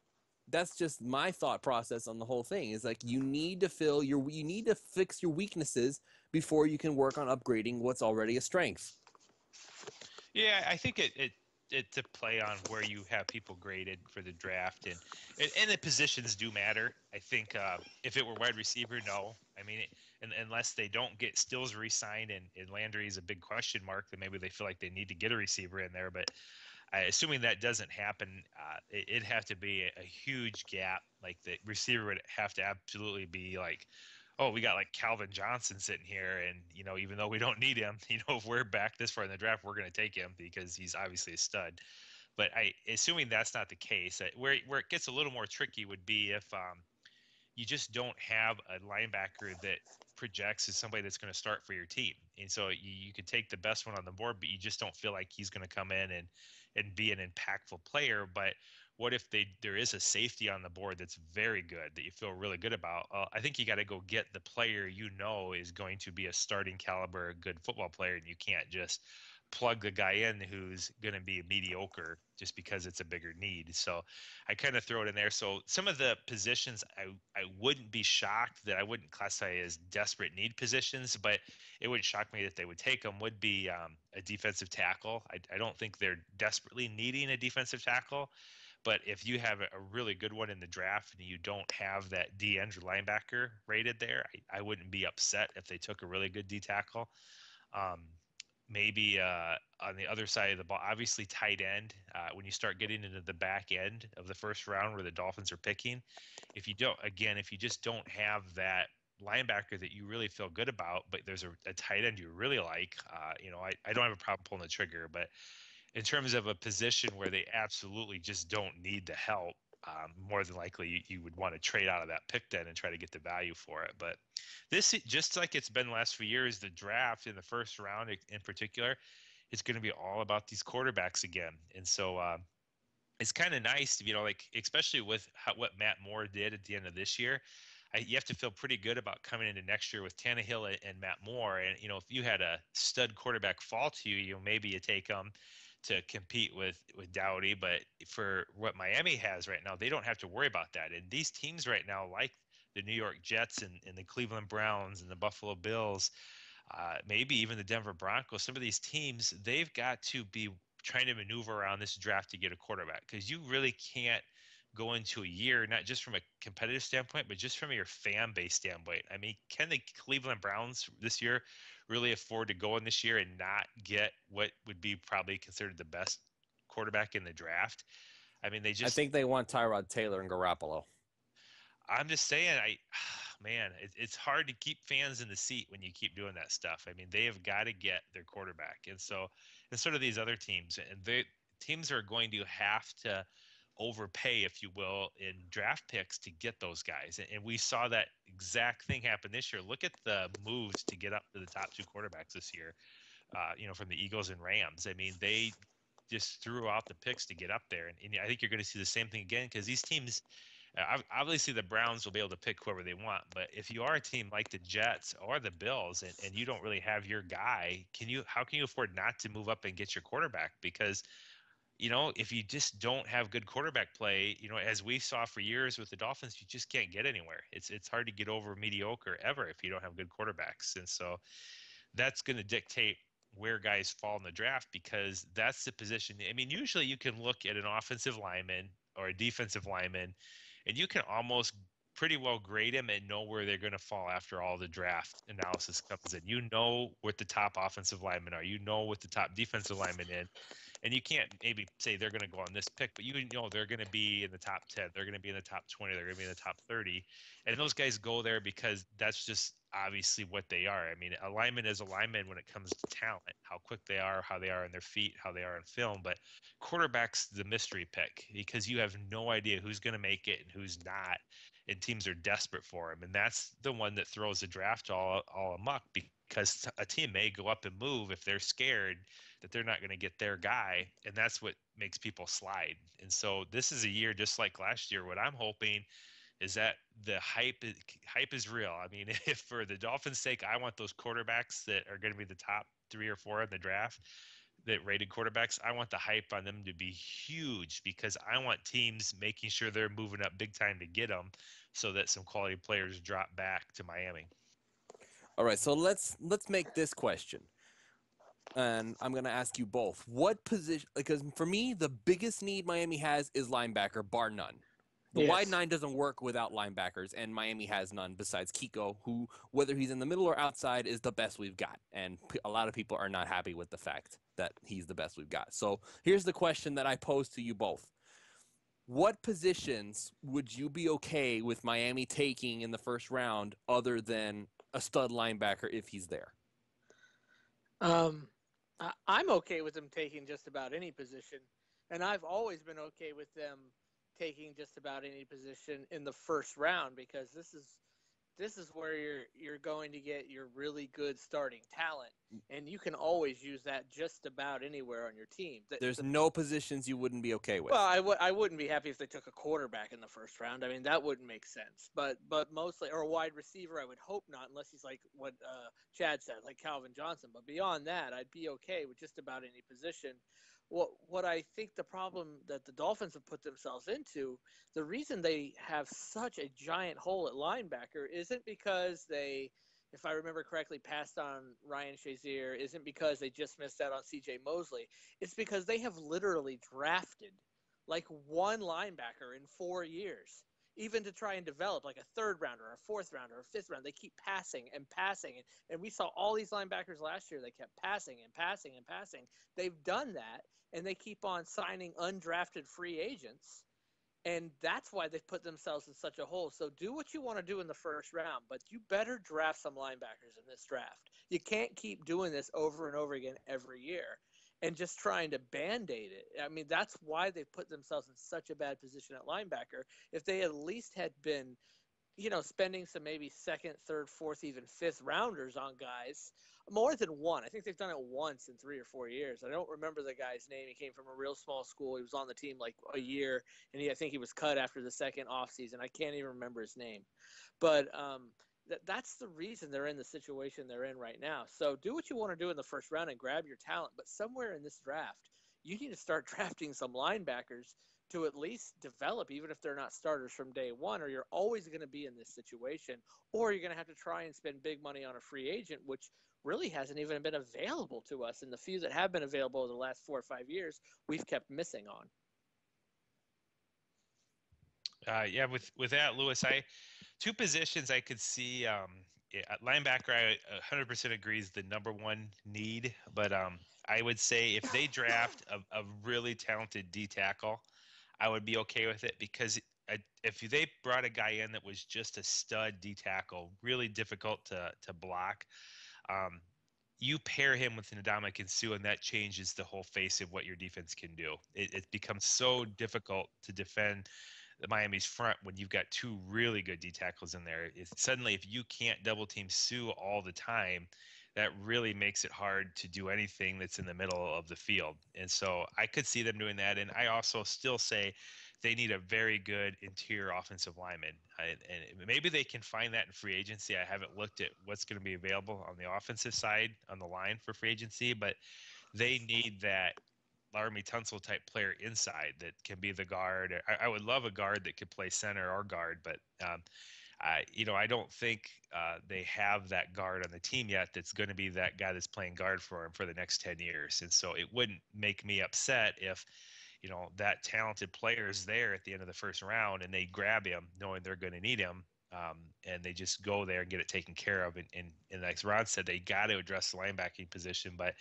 That's just my thought process on the whole thing. Is like you need to fill your, you need to fix your weaknesses before you can work on upgrading what's already a strength. Yeah, I think it it it's a play on where you have people graded for the draft, and and the positions do matter. I think uh, if it were wide receiver, no. I mean, it, and, unless they don't get Stills re-signed, and, and Landry is a big question mark, then maybe they feel like they need to get a receiver in there, but. Assuming that doesn't happen, uh, it, it'd have to be a, a huge gap. Like the receiver would have to absolutely be like, oh, we got like Calvin Johnson sitting here, and you know, even though we don't need him, you know, if we're back this far in the draft, we're going to take him because he's obviously a stud. But I, assuming that's not the case, where where it gets a little more tricky would be if um, you just don't have a linebacker that projects as somebody that's going to start for your team. And so you, you could take the best one on the board, but you just don't feel like he's going to come in and, and be an impactful player. But what if they, there is a safety on the board that's very good that you feel really good about? Uh, I think you got to go get the player you know is going to be a starting caliber, good football player, and you can't just plug the guy in who's going to be mediocre just because it's a bigger need. So I kind of throw it in there. So some of the positions I, I wouldn't be shocked that I wouldn't classify as desperate need positions, but it would shock me that they would take them would be um, a defensive tackle. I, I don't think they're desperately needing a defensive tackle, but if you have a really good one in the draft and you don't have that D end linebacker rated there, I, I wouldn't be upset if they took a really good D tackle. Um, Maybe uh, on the other side of the ball, obviously tight end. Uh, when you start getting into the back end of the first round where the Dolphins are picking, if you don't, again, if you just don't have that linebacker that you really feel good about, but there's a, a tight end you really like, uh, you know, I, I don't have a problem pulling the trigger. But in terms of a position where they absolutely just don't need the help, Um, more than likely you, you would want to trade out of that pick then and try to get the value for it. But this, just like it's been the last few years, the draft in the first round in particular, it's going to be all about these quarterbacks again. And so uh, it's kind of nice to, you know, like, especially with how, what Matt Moore did at the end of this year, I, you have to feel pretty good about coming into next year with Tannehill and, and Matt Moore. And, you know, if you had a stud quarterback fall to you, you know, maybe you take them to compete with, with Dowdy, but for what Miami has right now, they don't have to worry about that. And these teams right now, like the New York Jets and, and the Cleveland Browns and the Buffalo Bills, uh, maybe even the Denver Broncos, some of these teams, they've got to be trying to maneuver around this draft to get a quarterback, because you really can't go into a year, not just from a competitive standpoint, but just from your fan base standpoint. I mean, can the Cleveland Browns this year really afford to go in this year and not get what would be probably considered the best quarterback in the draft? I mean, they just, I think they want Tyrod Taylor and Garoppolo. I'm just saying, I, man, it, it's hard to keep fans in the seat when you keep doing that stuff. I mean, they have got to get their quarterback. And so, and sort of these other teams, and they, teams are going to have to overpay, if you will, in draft picks to get those guys. And we saw that exact thing happen this year. Look at the moves to get up to the top two quarterbacks this year, uh, you know, from the Eagles and Rams. I mean, they just threw out the picks to get up there. And, and I think you're going to see the same thing again, because these teams, uh, obviously the Browns will be able to pick whoever they want. But if you are a team like the Jets or the Bills and, and you don't really have your guy, can you? How can you afford not to move up and get your quarterback? Because, you know, if you just don't have good quarterback play, you know, as we saw for years with the Dolphins, you just can't get anywhere. It's it's hard to get over mediocre ever if you don't have good quarterbacks. And so that's going to dictate where guys fall in the draft, because that's the position. I mean, usually you can look at an offensive lineman or a defensive lineman, and you can almost pretty well grade them and know where they're going to fall after all the draft analysis comes in. You know what the top offensive linemen are. You know what the top defensive linemen in. And you can't maybe say they're going to go on this pick, but you know they're going to be in the top ten. They're going to be in the top twenty. They're going to be in the top thirty. And those guys go there because that's just obviously what they are. I mean, a lineman is a lineman when it comes to talent, how quick they are, how they are on their feet, how they are in film. But quarterback's the mystery pick, because you have no idea who's going to make it and who's not. And teams are desperate for him. And that's the one that throws the draft all, all amok, because a team may go up and move if they're scared that they're not going to get their guy. And that's what makes people slide. And so this is a year just like last year. What I'm hoping is that the hype, hype is real. I mean, if for the Dolphins' sake, I want those quarterbacks that are going to be the top three or four in the draft, that rated quarterbacks, I want the hype on them to be huge, because I want teams making sure they're moving up big time to get them, so that some quality players drop back to Miami. All right, so let's let's make this question, and I'm going to ask you both. What position? Because for me, the biggest need Miami has is linebacker, bar none. The yes. wide nine doesn't work without linebackers, and Miami has none besides Kiko, who, whether he's in the middle or outside, is the best we've got. And a lot of people are not happy with the fact that he's the best we've got. So here's the question that I pose to you both. What positions would you be okay with Miami taking in the first round other than a stud linebacker if he's there? Um, I'm okay with them taking just about any position, and I've always been okay with them taking just about any position in the first round, because this is this is where you're you're going to get your really good starting talent, and you can always use that just about anywhere on your team. The, There's the, no positions you wouldn't be okay with. Well, I, w I wouldn't be happy if they took a quarterback in the first round. I mean, that wouldn't make sense. But but mostly, or a wide receiver, I would hope not, unless he's like what uh, Chad said, like Calvin Johnson. But beyond that, I'd be okay with just about any position. What what I think the problem that the Dolphins have put themselves into, the reason they have such a giant hole at linebacker isn't because they, if I remember correctly, passed on Ryan Shazier, isn't because they just missed out on C J Mosley. It's because they have literally drafted like one linebacker in four years. Even to try and develop like a third rounder, a fourth rounder, a fifth round, they keep passing and passing. And, and we saw all these linebackers last year. They kept passing and passing and passing. They've done that, and they keep on signing undrafted free agents. And that's why they've put themselves in such a hole. So do what you want to do in the first round, but you better draft some linebackers in this draft. You can't keep doing this over and over again every year and just trying to Band-Aid it. I mean, that's why they put themselves in such a bad position at linebacker. If they at least had been, you know, spending some maybe second, third, fourth, even fifth rounders on guys, more than one. I think they've done it once in three or four years. I don't remember the guy's name. He came from a real small school. He was on the team like a year, and he, I think he was cut after the second offseason. I can't even remember his name. But um, th that's the reason they're in the situation they're in right now. So do what you want to do in the first round and grab your talent. But somewhere in this draft, you need to start drafting some linebackers to at least develop, even if they're not starters from day one, or you're always going to be in this situation, or you're going to have to try and spend big money on a free agent, which really hasn't even been available to us. And the few that have been available over the last four or five years, we've kept missing on. Uh, yeah, with, with that, Lewis, I two positions I could see. Um, yeah, linebacker, I one hundred percent agree, is the number one need. But um, I would say if they draft a, a really talented D tackle, I would be okay with it, because I, if they brought a guy in that was just a stud D tackle, really difficult to to block, um, you pair him with Ndamukong Suh, and that changes the whole face of what your defense can do. It, it becomes so difficult to defend the Miami's front when you've got two really good D tackles in there. It's, suddenly, if you can't double team Suh all the time, that really makes it hard to do anything that's in the middle of the field. And so I could see them doing that. And I also still say they need a very good interior offensive lineman. I, and maybe they can find that in free agency. I haven't looked at what's going to be available on the offensive side on the line for free agency, but they need that Laremy Tunsil type player inside that can be the guard. I, I would love a guard that could play center or guard, but um, I, you know, I don't think uh, they have that guard on the team yet that's going to be that guy that's playing guard for him for the next ten years. And so it wouldn't make me upset if, you know, that talented player is there at the end of the first round and they grab him knowing they're going to need him, um, and they just go there and get it taken care of. And, and, and like Ron said, they got to address the linebacking position. But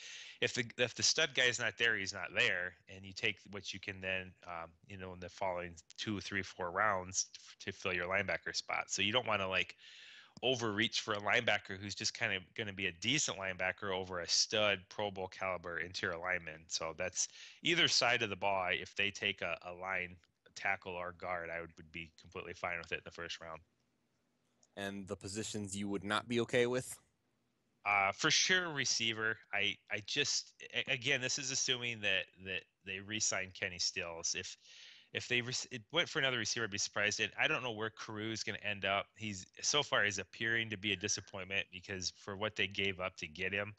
if the if the stud guy is not there, he's not there. And you take what you can then, um, you know, in the following two, three, four rounds to fill your linebacker spot. So you don't want to like overreach for a linebacker who's just kind of going to be a decent linebacker over a stud Pro Bowl caliber interior lineman. So that's either side of the ball. If they take a, a line a tackle or guard, I would, would be completely fine with it in the first round. And the positions you would not be okay with? Uh, for sure, receiver. I, I just, again, this is assuming that, that they re-sign Kenny Stills. If if they re it went for another receiver, I'd be surprised. And I don't know where Carew is going to end up. He's so far he's appearing to be a disappointment, because for what they gave up to get him,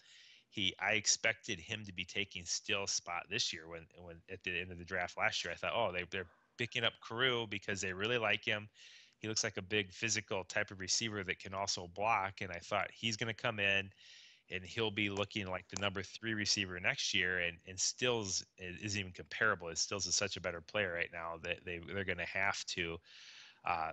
he I expected him to be taking Stills' spot this year. When when at the end of the draft last year, I thought, oh, they they're picking up Carew because they really like him. He looks like a big physical type of receiver that can also block. And I thought he's going to come in and he'll be looking like the number three receiver next year. And, and Stills isn't even comparable. Stills is such a better player right now that they, they're going to have to uh,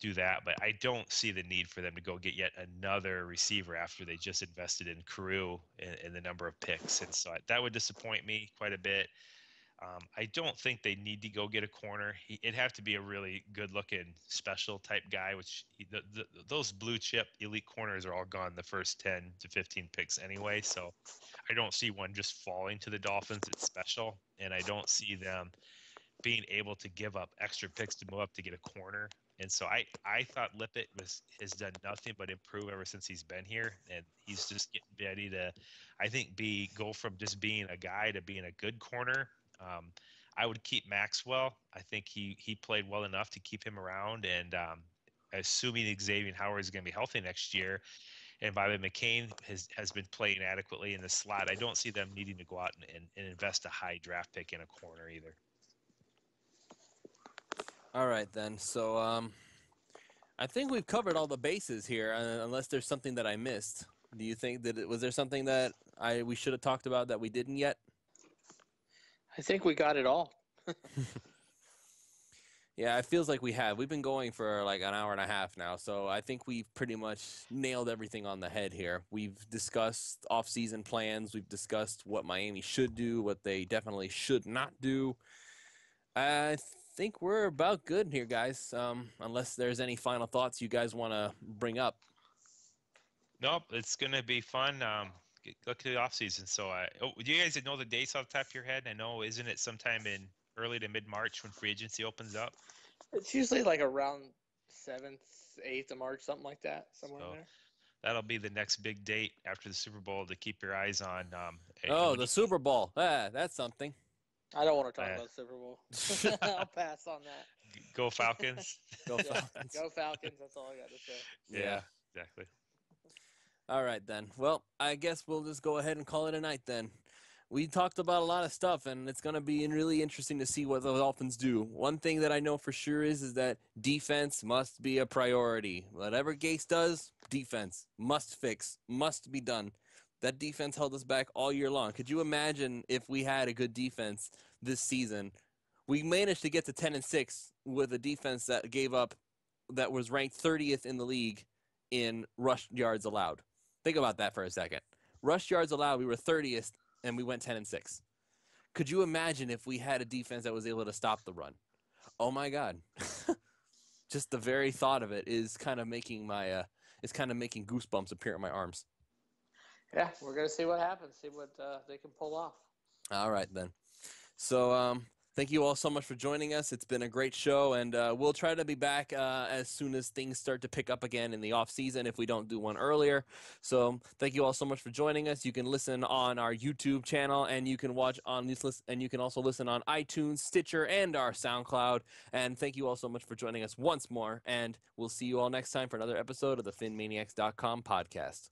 do that. But I don't see the need for them to go get yet another receiver after they just invested in Carew and, and the number of picks. And so that would disappoint me quite a bit. Um, I don't think they need to go get a corner. He, it'd have to be a really good-looking, special-type guy, which he, the, the, those blue-chip elite corners are all gone the first ten to fifteen picks anyway. So I don't see one just falling to the Dolphins. It's special, and I don't see them being able to give up extra picks to move up to get a corner. And so I, I thought Lippett was, has done nothing but improve ever since he's been here. And he's just getting ready to, I think, be go from just being a guy to being a good corner. Um, I would keep Maxwell. I think he, he played well enough to keep him around. And um, assuming Xavier Howard is going to be healthy next year, and Bobby McCain has, has been playing adequately in the slot, I don't see them needing to go out and, and, and invest a high draft pick in a corner either. All right, then. So um, I think we've covered all the bases here, unless there's something that I missed. Do you think that it, was there something that I we should have talked about that we didn't yet? I think we got it all. Yeah, it feels like we have. We've been going for like an hour and a half now, so I think we've pretty much nailed everything on the head here. We've discussed off-season plans. We've discussed what Miami should do, what they definitely should not do. I think we're about good here, guys, um, unless there's any final thoughts you guys want to bring up. Nope, it's going to be fun. Um, look to the off-season. So, uh, oh, you guys know the dates off the top of your head? I know, isn't it sometime in – early to mid-March when free agency opens up? It's usually like around seventh, eighth of March, something like that, somewhere so in there. That'll be the next big date after the Super Bowl to keep your eyes on. Um, oh, the Super Bowl. Ah, that's something. I don't want to talk uh, about Super Bowl. I'll pass on that. Go Falcons. Go Falcons. Go Falcons. That's all I got to say. Yeah, yeah, exactly. All right, then. Well, I guess we'll just go ahead and call it a night then. We talked about a lot of stuff, and it's going to be really interesting to see what the Dolphins do. One thing that I know for sure is is that defense must be a priority. Whatever Gase does, defense must fix, must be done. That defense held us back all year long. Could you imagine if we had a good defense this season? We managed to get to ten and six with a defense that gave up, that was ranked thirtieth in the league in rush yards allowed. Think about that for a second. Rush yards allowed, we were thirtieth. And we went ten and six. Could you imagine if we had a defense that was able to stop the run? Oh my God! Just the very thought of it is kind of making my uh, is kind of making goosebumps appear in my arms. Yeah, we're gonna see what happens. See what uh, they can pull off. All right then. So um, thank you all so much for joining us. It's been a great show, and uh, we'll try to be back uh, as soon as things start to pick up again in the off season if we don't do one earlier. So thank you all so much for joining us. You can listen on our YouTube channel, and you can watch on this, and you can also listen on iTunes, Stitcher, and our SoundCloud. And thank you all so much for joining us once more, and we'll see you all next time for another episode of the Phyn Maniacs dot com podcast.